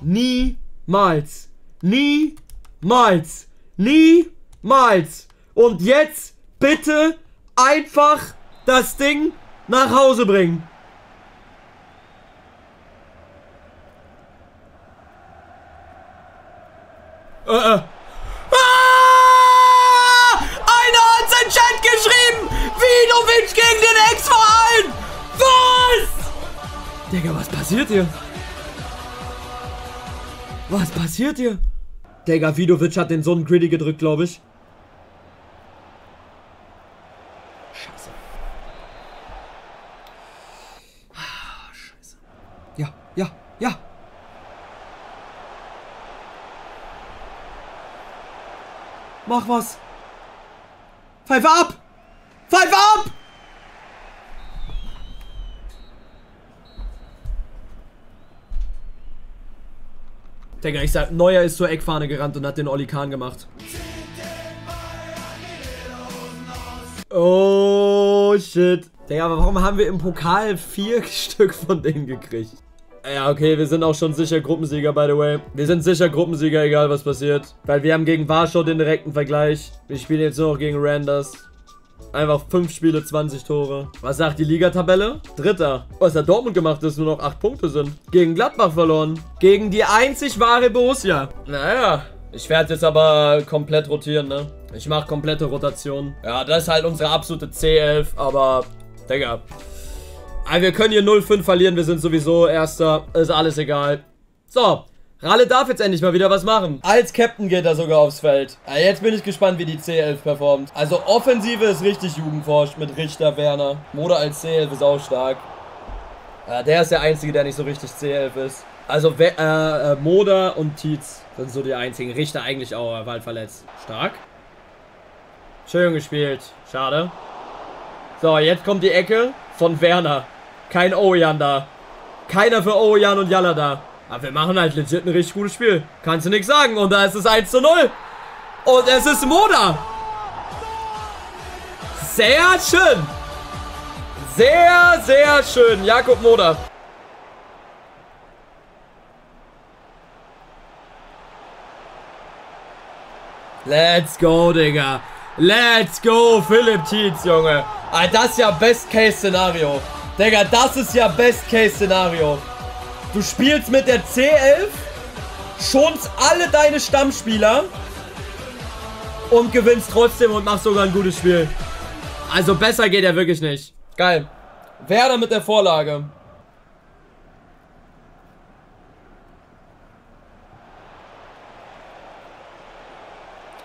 Niemals. Niemals. Niemals. Und jetzt bitte einfach das Ding nach Hause bringen. Äh, äh. Ah! Einer hat's in den Chat geschrieben! Vidovic gegen den Ex-Verein! Was? Digga, was passiert hier? Was passiert hier? Digga, Vidovic hat den Sonnen-Gritty gedrückt, glaube ich. Scheiße. Ah, Scheiße. Ja, ja, ja. Mach was. Pfeife ab! Pfeife ab! Digga, ich sag, Neuer ist zur Eckfahne gerannt und hat den Oli Kahn gemacht. Oh, shit. Digga, aber warum haben wir im Pokal vier Stück von denen gekriegt? Ja, okay, wir sind auch schon sicher Gruppensieger, by the way. Wir sind sicher Gruppensieger, egal was passiert. Weil wir haben gegen Warschau den direkten Vergleich. Wir spielen jetzt nur noch gegen Randers. Einfach fünf Spiele, zwanzig Tore. Was sagt die Liga-Tabelle? Dritter. Was hat Dortmund gemacht, dass nur noch acht Punkte sind? Gegen Gladbach verloren. Gegen die einzig wahre Borussia. Naja, ich werde jetzt aber komplett rotieren, ne? Ich mache komplette Rotation. Ja, das ist halt unsere absolute C elf, aber... Digga... Aber wir können hier null fünf verlieren, wir sind sowieso Erster, ist alles egal. So, Ralle darf jetzt endlich mal wieder was machen. Als Captain geht er sogar aufs Feld. Ja, jetzt bin ich gespannt, wie die C elf performt. Also Offensive ist richtig jugendforscht mit Richter, Werner. Moda als C elf ist auch stark. Ja, der ist der Einzige, der nicht so richtig C elf ist. Also äh, Moda und Tietz sind so die Einzigen. Richter eigentlich auch, er war halt verletzt. Stark. Schön gespielt, schade. So, jetzt kommt die Ecke von Werner. Kein Ouwejan da. Keiner für Ouwejan und Jalla da. Aber wir machen halt legit ein richtig gutes Spiel. Kannst du nichts sagen. Und da ist es eins zu null. Und es ist Moda. Sehr schön. Sehr, sehr schön. Jakob Moda. Let's go, Digga. Let's go, Philipp Tietz, Junge. Das ist ja Best-Case-Szenario. Digga, das ist ja Best-Case-Szenario. Du spielst mit der C elf, schonst alle deine Stammspieler und gewinnst trotzdem und machst sogar ein gutes Spiel. Also besser geht er wirklich nicht. Geil. Werder mit der Vorlage.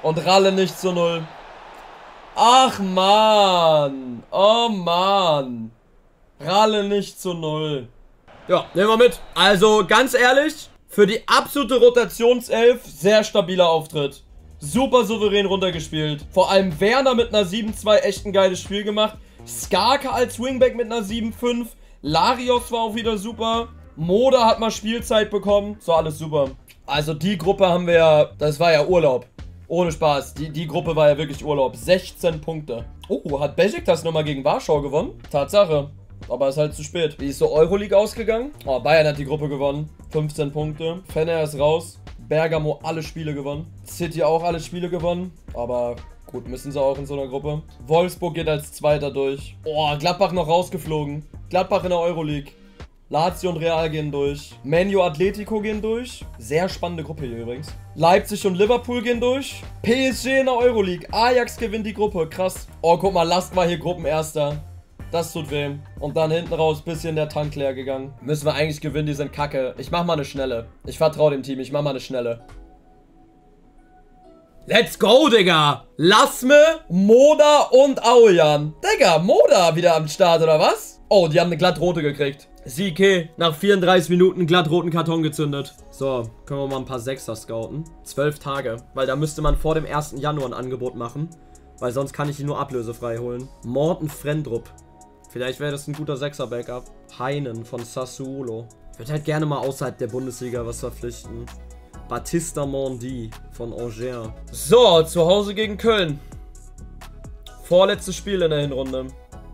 Und Ralle nicht zu null. Ach, Mann. Oh, Mann. Ralle nicht zu null. Ja, nehmen wir mit. Also, ganz ehrlich, für die absolute Rotationself sehr stabiler Auftritt. super souverän runtergespielt. Vor allem Werner mit einer sieben zwei echt ein geiles Spiel gemacht. Skarke als Wingback mit einer sieben fünf. Larios war auch wieder super. Moda hat mal Spielzeit bekommen. So, alles super. Also die Gruppe haben wir ja, das war ja Urlaub. Ohne Spaß, die, die Gruppe war ja wirklich Urlaub. sechzehn Punkte. Oh, hat Beşiktaş nochmal gegen Warschau gewonnen? Tatsache. Aber ist halt zu spät. Wie ist so Euroleague ausgegangen? Oh, Bayern hat die Gruppe gewonnen. fünfzehn Punkte. Fener ist raus. Bergamo alle Spiele gewonnen. City auch alle Spiele gewonnen. Aber gut, müssen sie auch in so einer Gruppe. Wolfsburg geht als Zweiter durch. Oh, Gladbach noch rausgeflogen. Gladbach in der Euroleague. Lazio und Real gehen durch. Man U Atletico gehen durch. Sehr spannende Gruppe hier übrigens. Leipzig und Liverpool gehen durch. P S G in der Euroleague. Ajax gewinnt die Gruppe. Krass. Oh, guck mal, lasst mal hier Gruppenerster. Das tut weh. Und dann hinten raus bisschen der Tank leer gegangen. Müssen wir eigentlich gewinnen, die sind kacke. Ich mach mal eine schnelle. Ich vertraue dem Team, ich mach mal eine schnelle. Let's go, Digga. Lasme, Moda und Ouwejan. Digga, Moda wieder am Start, oder was? Oh, die haben eine glattrote gekriegt. Sieke, nach vierunddreißig Minuten glattroten Karton gezündet. So, können wir mal ein paar Sechser scouten. zwölf Tage, weil da müsste man vor dem ersten Januar ein Angebot machen. Weil sonst kann ich ihn nur ablösefrei holen. Morten Frendrup. Vielleicht wäre das ein guter Sechser-Backup. Heinen von Sassuolo. Ich würde halt gerne mal außerhalb der Bundesliga was verpflichten. Batista Mondi von Angers. So, zu Hause gegen Köln. Vorletztes Spiel in der Hinrunde.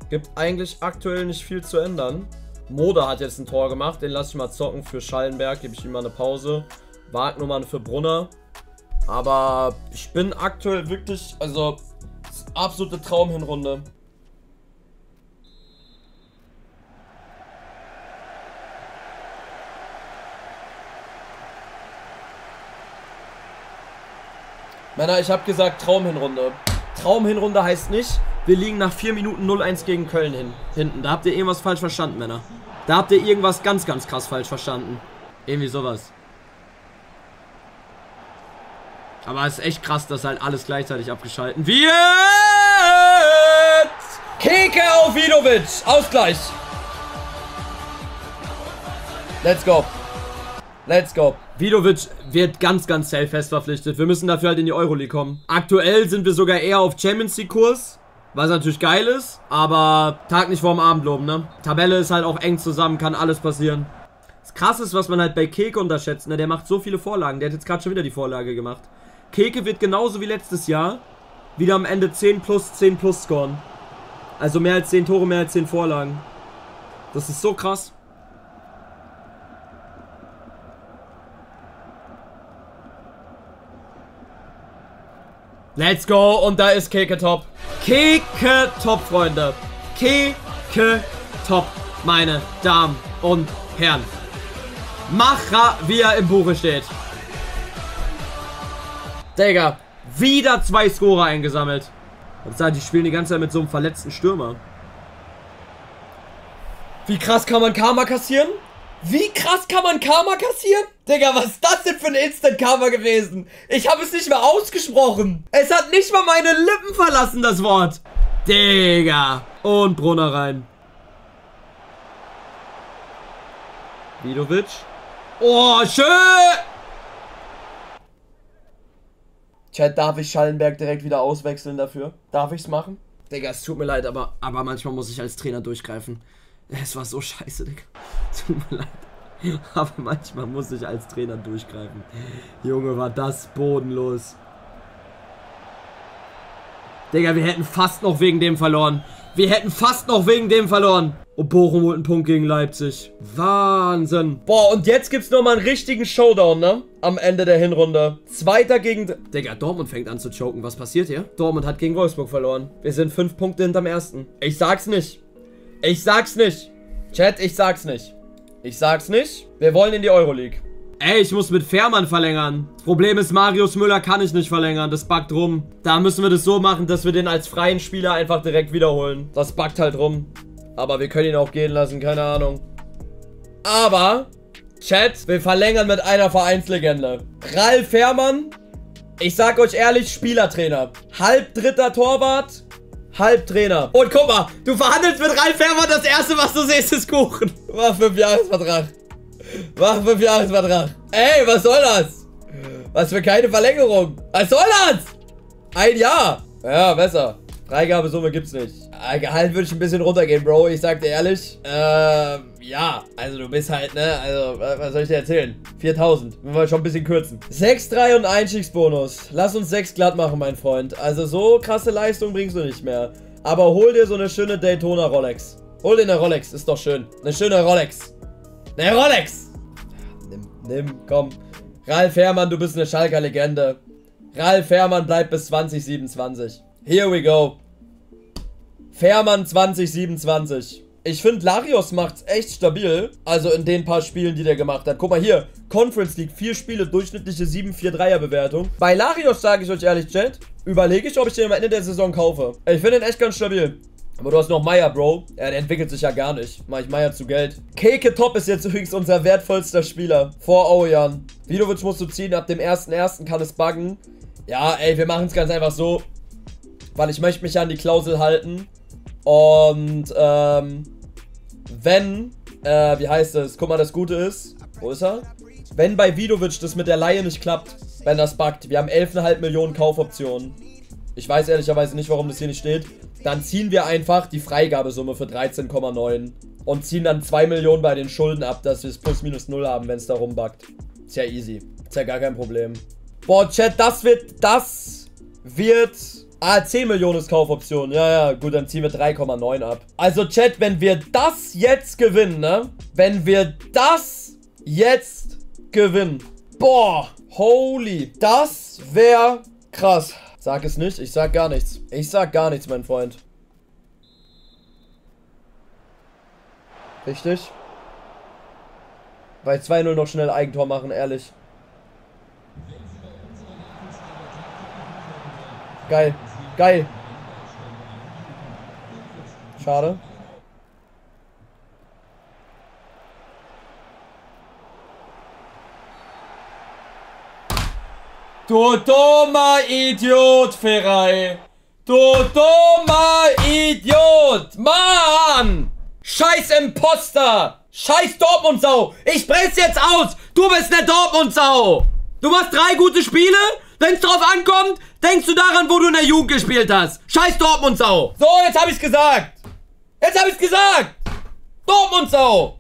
Gibt eigentlich aktuell nicht viel zu ändern. Moda hat jetzt ein Tor gemacht. Den lasse ich mal zocken für Schallenberg. Gebe ich ihm mal eine Pause. Wagnummern für Brunner. Aber ich bin aktuell wirklich, also, absolute Traumhinrunde. Männer, ich habe gesagt Traumhinrunde. Traumhinrunde heißt nicht, wir liegen nach vier Minuten null eins gegen Köln hin, hinten. Da habt ihr irgendwas falsch verstanden, Männer. Da habt ihr irgendwas ganz, ganz krass falsch verstanden. Irgendwie sowas. Aber es ist echt krass, dass halt alles gleichzeitig abgeschalten wird. Keke auf Vidovic. Ausgleich. Let's go. Let's go. Vidovic wird ganz, ganz safe fest verpflichtet. Wir müssen dafür halt in die Euroleague kommen. Aktuell sind wir sogar eher auf Champions League-Kurs, was natürlich geil ist. Aber Tag nicht vorm Abend loben, ne? Tabelle ist halt auch eng zusammen, kann alles passieren. Das Krasse ist, was man halt bei Keke unterschätzt, ne? Der macht so viele Vorlagen. Der hat jetzt gerade schon wieder die Vorlage gemacht. Keke wird genauso wie letztes Jahr wieder am Ende zehn plus, zehn plus scoren. Also mehr als zehn Tore, mehr als zehn Vorlagen. Das ist so krass. Let's go. Und da ist Keke Topp. Keke Topp, Freunde. Keke Topp, meine Damen und Herren. Macher, wie er im Buche steht. Digga, wieder zwei Scorer eingesammelt. Und sagen, die spielen die ganze Zeit mit so einem verletzten Stürmer. Wie krass kann man Karma kassieren? Wie krass kann man Karma kassieren? Digga, was ist das denn für ein Instant-Karma gewesen? Ich habe es nicht mehr ausgesprochen. Es hat nicht mal meine Lippen verlassen, das Wort. Digga. Und Brunner rein. Vidovic. Oh, schön. Chat, darf ich Schallenberg direkt wieder auswechseln dafür? Darf ich's machen? Digga, es tut mir leid, aber, aber manchmal muss ich als Trainer durchgreifen. Es war so scheiße, Digga. Tut mir leid. Aber manchmal muss ich als Trainer durchgreifen. Junge, war das bodenlos. Digga, wir hätten fast noch wegen dem verloren. Wir hätten fast noch wegen dem verloren. Und Bochum holt einen Punkt gegen Leipzig. Wahnsinn. Boah, und jetzt gibt's nochmal einen richtigen Showdown, ne? Am Ende der Hinrunde. Zweiter gegen... Digga, Dortmund fängt an zu choken. Was passiert hier? Dortmund hat gegen Wolfsburg verloren. Wir sind fünf Punkte hinterm ersten. Ich sag's nicht. Ich sag's nicht. Chat, ich sag's nicht. Ich sag's nicht. Wir wollen in die Euroleague. Ey, ich muss mit Fährmann verlängern. Das Problem ist, Marius Müller kann ich nicht verlängern. Das buggt rum. Da müssen wir das so machen, dass wir den als freien Spieler einfach direkt wiederholen. Das buggt halt rum. Aber wir können ihn auch gehen lassen, keine Ahnung. Aber, Chat, wir verlängern mit einer Vereinslegende. Ralf Fährmann, ich sag euch ehrlich, Spielertrainer. Halb dritter Torwart, halb Trainer. Und guck mal, du verhandelst mit Ralf Fährmann, das erste, was du siehst, ist Kuchen. War fünf Jahresvertrag. Mach fünf Jahresvertrag. Ey, was soll das? Was für keine Verlängerung. Als Holland! Ein Jahr. Ja, besser. Freigabesumme gibt's nicht. Gehalt würde ich ein bisschen runtergehen, Bro. Ich sag dir ehrlich. Ähm, ja. Also du bist halt, ne? Also, was soll ich dir erzählen? viertausend. Wollen wir schon ein bisschen kürzen. sechs drei und Einstiegsbonus. Lass uns sechs glatt machen, mein Freund. Also so krasse Leistung bringst du nicht mehr. Aber hol dir so eine schöne Daytona Rolex. Hol dir eine Rolex. Ist doch schön. Eine schöne Rolex. Eine Rolex. Nimm, nimm, komm. Ralf Fährmann, du bist eine Schalker Legende. Ralf Fährmann bleibt bis zwanzig siebenundzwanzig. Here we go. Fährmann zwanzig siebenundzwanzig. Ich finde, Larios macht's echt stabil. Also in den paar Spielen, die der gemacht hat. Guck mal hier. Conference League, vier Spiele, durchschnittliche sieben vier drei er Bewertung. Bei Larios, sage ich euch ehrlich, Chat, überlege ich, ob ich den am Ende der Saison kaufe. Ich finde den echt ganz stabil. Aber du hast noch Meier, Bro. Ja, der entwickelt sich ja gar nicht. Mach ich Meier zu Geld. Keke Topp ist jetzt übrigens unser wertvollster Spieler. Vor Ouwejan. Vidovic musst du ziehen. Ab dem ersten ersten kann es buggen. Ja, ey, wir machen es ganz einfach so. Weil ich möchte mich ja an die Klausel halten. Und, ähm, wenn, äh, wie heißt es? Guck mal, das Gute ist. Wo ist er? Wenn bei Vidovic das mit der Laie nicht klappt, wenn das buggt. Wir haben elf Komma fünf Millionen Kaufoptionen. Ich weiß ehrlicherweise nicht, warum das hier nicht steht. Dann ziehen wir einfach die Freigabesumme für dreizehn Komma neun und ziehen dann zwei Millionen bei den Schulden ab, dass wir es plus minus null haben, wenn es da rumbackt. Ist ja easy. Ist ja gar kein Problem. Boah, Chat, das wird, das wird, ah, zehn Millionen ist Kaufoption. Ja, ja, gut, dann ziehen wir drei Komma neun ab. Also, Chat, wenn wir das jetzt gewinnen, ne? Wenn wir das jetzt gewinnen. Boah, holy. Das wäre krass. Sag es nicht, ich sag gar nichts. Ich sag gar nichts, mein Freund. Richtig. Bei zwei null noch schnell Eigentor machen, ehrlich. Geil, geil. Schade. Du dummer Idiot, Ferrei. Du dummer Idiot. Mann. Scheiß Imposter. Scheiß Dortmund-Sau. Ich brech's jetzt aus. Du bist eine Dortmund-Sau. Du machst drei gute Spiele. Wenn's drauf ankommt, denkst du daran, wo du in der Jugend gespielt hast. Scheiß Dortmund-Sau. So, jetzt hab ich's gesagt. Jetzt hab ich's gesagt. Dortmund-Sau.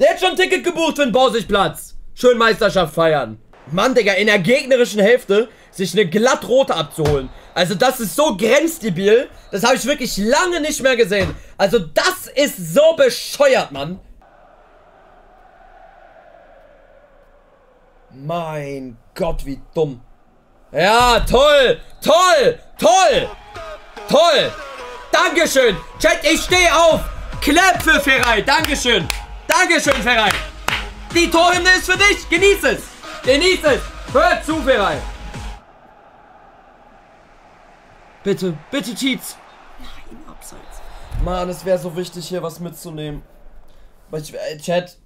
Der hat schon ein Ticket gebucht für den Borsigplatz. Schön Meisterschaft feiern. Mann, Digga, in der gegnerischen Hälfte sich eine glattrote abzuholen. Also das ist so grenzdebil. Das habe ich wirklich lange nicht mehr gesehen. Also das ist so bescheuert, Mann. Mein Gott, wie dumm. Ja, toll, toll, toll, toll. Dankeschön. Chat, ich stehe auf. Clap für Ferrei. Dankeschön. Dankeschön, Ferrei. Die Torhymne ist für dich. Genieß es. Genieß es! Hör zu, Ferrei! Bitte, bitte, Tietz! Nein, abseits. Mann, es wäre so wichtig, hier was mitzunehmen. Ich, äh, Chat,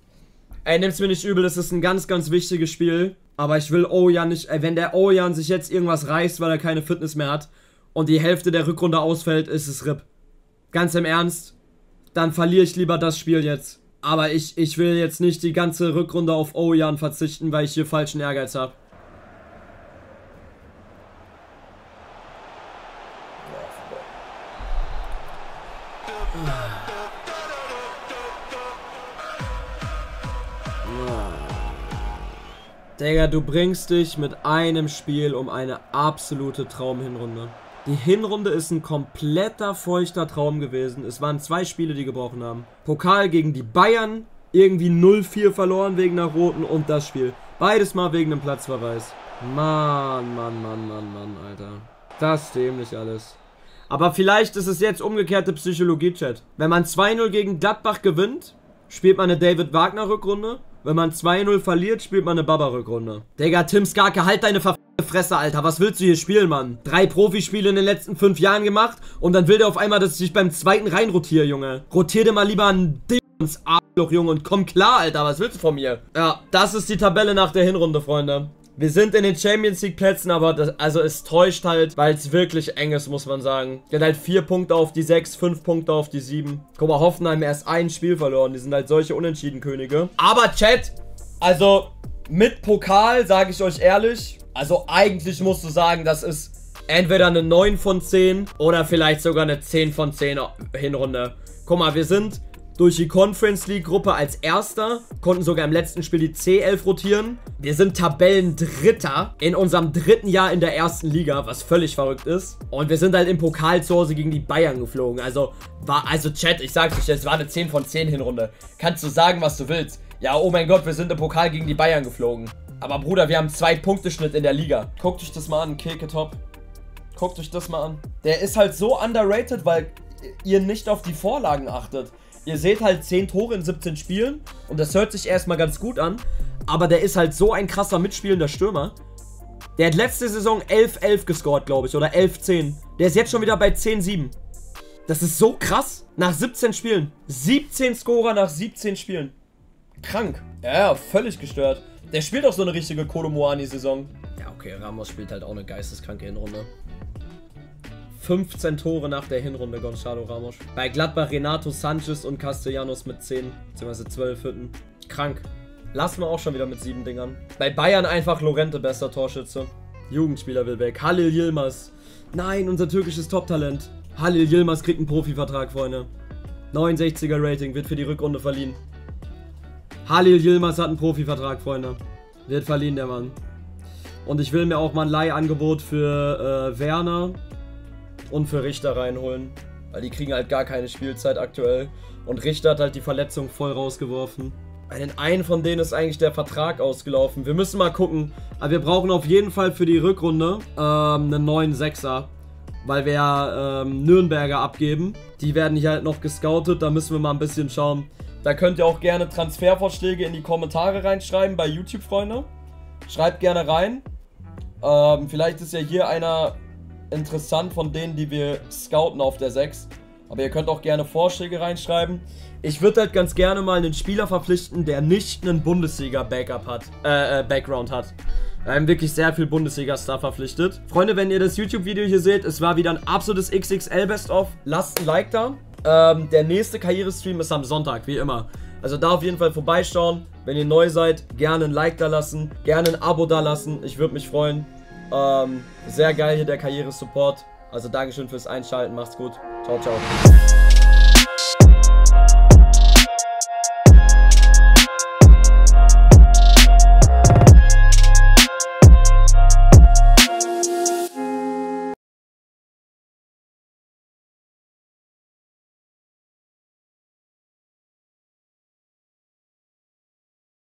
ey, nimm's mir nicht übel, das ist ein ganz, ganz wichtiges Spiel. Aber ich will Ouwejan nicht, ey, wenn der Ouwejan sich jetzt irgendwas reißt, weil er keine Fitness mehr hat und die Hälfte der Rückrunde ausfällt, ist es R I P. Ganz im Ernst, dann verliere ich lieber das Spiel jetzt. Aber ich, ich will jetzt nicht die ganze Rückrunde auf Ouwejan verzichten, weil ich hier falschen Ehrgeiz habe. Digga, du bringst dich mit einem Spiel um eine absolute Traumhinrunde. Die Hinrunde ist ein kompletter feuchter Traum gewesen. Es waren zwei Spiele, die gebrochen haben. Pokal gegen die Bayern, irgendwie null vier verloren wegen einer roten und das Spiel. Beides mal wegen einem Platzverweis. Mann, Mann, Mann, Mann, Mann, Alter. Das ist dämlich alles. Aber vielleicht ist es jetzt umgekehrte Psychologie-Chat. Wenn man zwei null gegen Gladbach gewinnt, spielt man eine David-Wagner-Rückrunde. Wenn man zwei null verliert, spielt man eine Baba-Rückrunde. Digga, Tim Skarke, halt deine Ver... Fresse, Alter. Was willst du hier spielen, Mann? Drei Profispiele in den letzten fünf Jahren gemacht und dann will der auf einmal, dass ich dich beim zweiten reinrotiere, Junge. Rotier dir mal lieber einen D ins Arschloch, Junge, und komm klar, Alter. Was willst du von mir? Ja, das ist die Tabelle nach der Hinrunde, Freunde. Wir sind in den Champions League Plätzen, aber das, also es täuscht halt, weil es wirklich eng ist, muss man sagen. Die hat halt vier Punkte auf die sechs, fünf Punkte auf die sieben. Guck mal, Hoffenheim erst ein Spiel verloren. Die sind halt solche Unentschieden-Könige. Aber Chat, also mit Pokal, sage ich euch ehrlich. Also eigentlich musst du sagen, das ist entweder eine neun von zehn oder vielleicht sogar eine zehn von zehn Hinrunde. Guck mal, wir sind durch die Conference League Gruppe als Erster, konnten sogar im letzten Spiel die C elf rotieren. Wir sind Tabellendritter in unserem dritten Jahr in der ersten Liga, was völlig verrückt ist. Und wir sind halt im Pokal zu Hause gegen die Bayern geflogen. Also, war, also Chat, ich sag's euch, es war eine zehn von zehn Hinrunde. Kannst du sagen, was du willst. Ja, oh mein Gott, wir sind im Pokal gegen die Bayern geflogen. Aber Bruder, wir haben zwei Punkteschnitt in der Liga. Guckt euch das mal an, Keke Topp. Guckt euch das mal an. Der ist halt so underrated, weil ihr nicht auf die Vorlagen achtet. Ihr seht halt zehn Tore in siebzehn Spielen und das hört sich erstmal ganz gut an, aber der ist halt so ein krasser mitspielender Stürmer. Der hat letzte Saison elf elf gescored, glaube ich, oder elf zehn. Der ist jetzt schon wieder bei zehn sieben. Das ist so krass, nach siebzehn Spielen. siebzehn Scorer nach siebzehn Spielen. Krank. Ja, völlig gestört. Der spielt auch so eine richtige Kolomoani-Saison. Ja, okay, Ramos spielt halt auch eine geisteskranke Hinrunde. fünfzehn Tore nach der Hinrunde, Gonzalo Ramos. Bei Gladbach Renato Sanchez und Castellanos mit zehn, beziehungsweise zwölf Hütten. Krank. Lassen wir auch schon wieder mit sieben Dingern. Bei Bayern einfach Lorente, bester Torschütze. Jugendspieler will weg. Halil Yilmaz. Nein, unser türkisches Top-Talent. Halil Yilmaz kriegt einen Profivertrag, Freunde. neunundsechziger Rating, wird für die Rückrunde verliehen. Halil Yilmaz hat einen Profivertrag, Freunde. Wird verliehen, der Mann. Und ich will mir auch mal ein Leihangebot für äh, Werner und für Richter reinholen, weil die kriegen halt gar keine Spielzeit aktuell und Richter hat halt die Verletzung voll rausgeworfen. Bei den einen von denen ist eigentlich der Vertrag ausgelaufen. Wir müssen mal gucken, aber wir brauchen auf jeden Fall für die Rückrunde ähm, einen neuen Sechser, weil wir ja ähm, Nürnberger abgeben. Die werden hier halt noch gescoutet, da müssen wir mal ein bisschen schauen. Da könnt ihr auch gerne Transfervorschläge in die Kommentare reinschreiben bei YouTube, Freunde. Schreibt gerne rein. Ähm, vielleicht ist ja hier einer interessant von denen, die wir scouten auf der sechs. Aber ihr könnt auch gerne Vorschläge reinschreiben. Ich würde halt ganz gerne mal einen Spieler verpflichten, der nicht einen Bundesliga-Backup hat, äh, äh, Background hat. Wir haben wirklich sehr viel Bundesliga-Star verpflichtet. Freunde, wenn ihr das YouTube-Video hier seht, es war wieder ein absolutes X X L-Best-of. Lasst ein Like da. Ähm, der nächste Karriere-Stream ist am Sonntag, wie immer. Also da auf jeden Fall vorbeischauen. Wenn ihr neu seid, gerne ein Like da lassen. Gerne ein Abo da lassen. Ich würde mich freuen. Ähm, sehr geil hier der Karriere-Support. Also Dankeschön fürs Einschalten, macht's gut, ciao, ciao.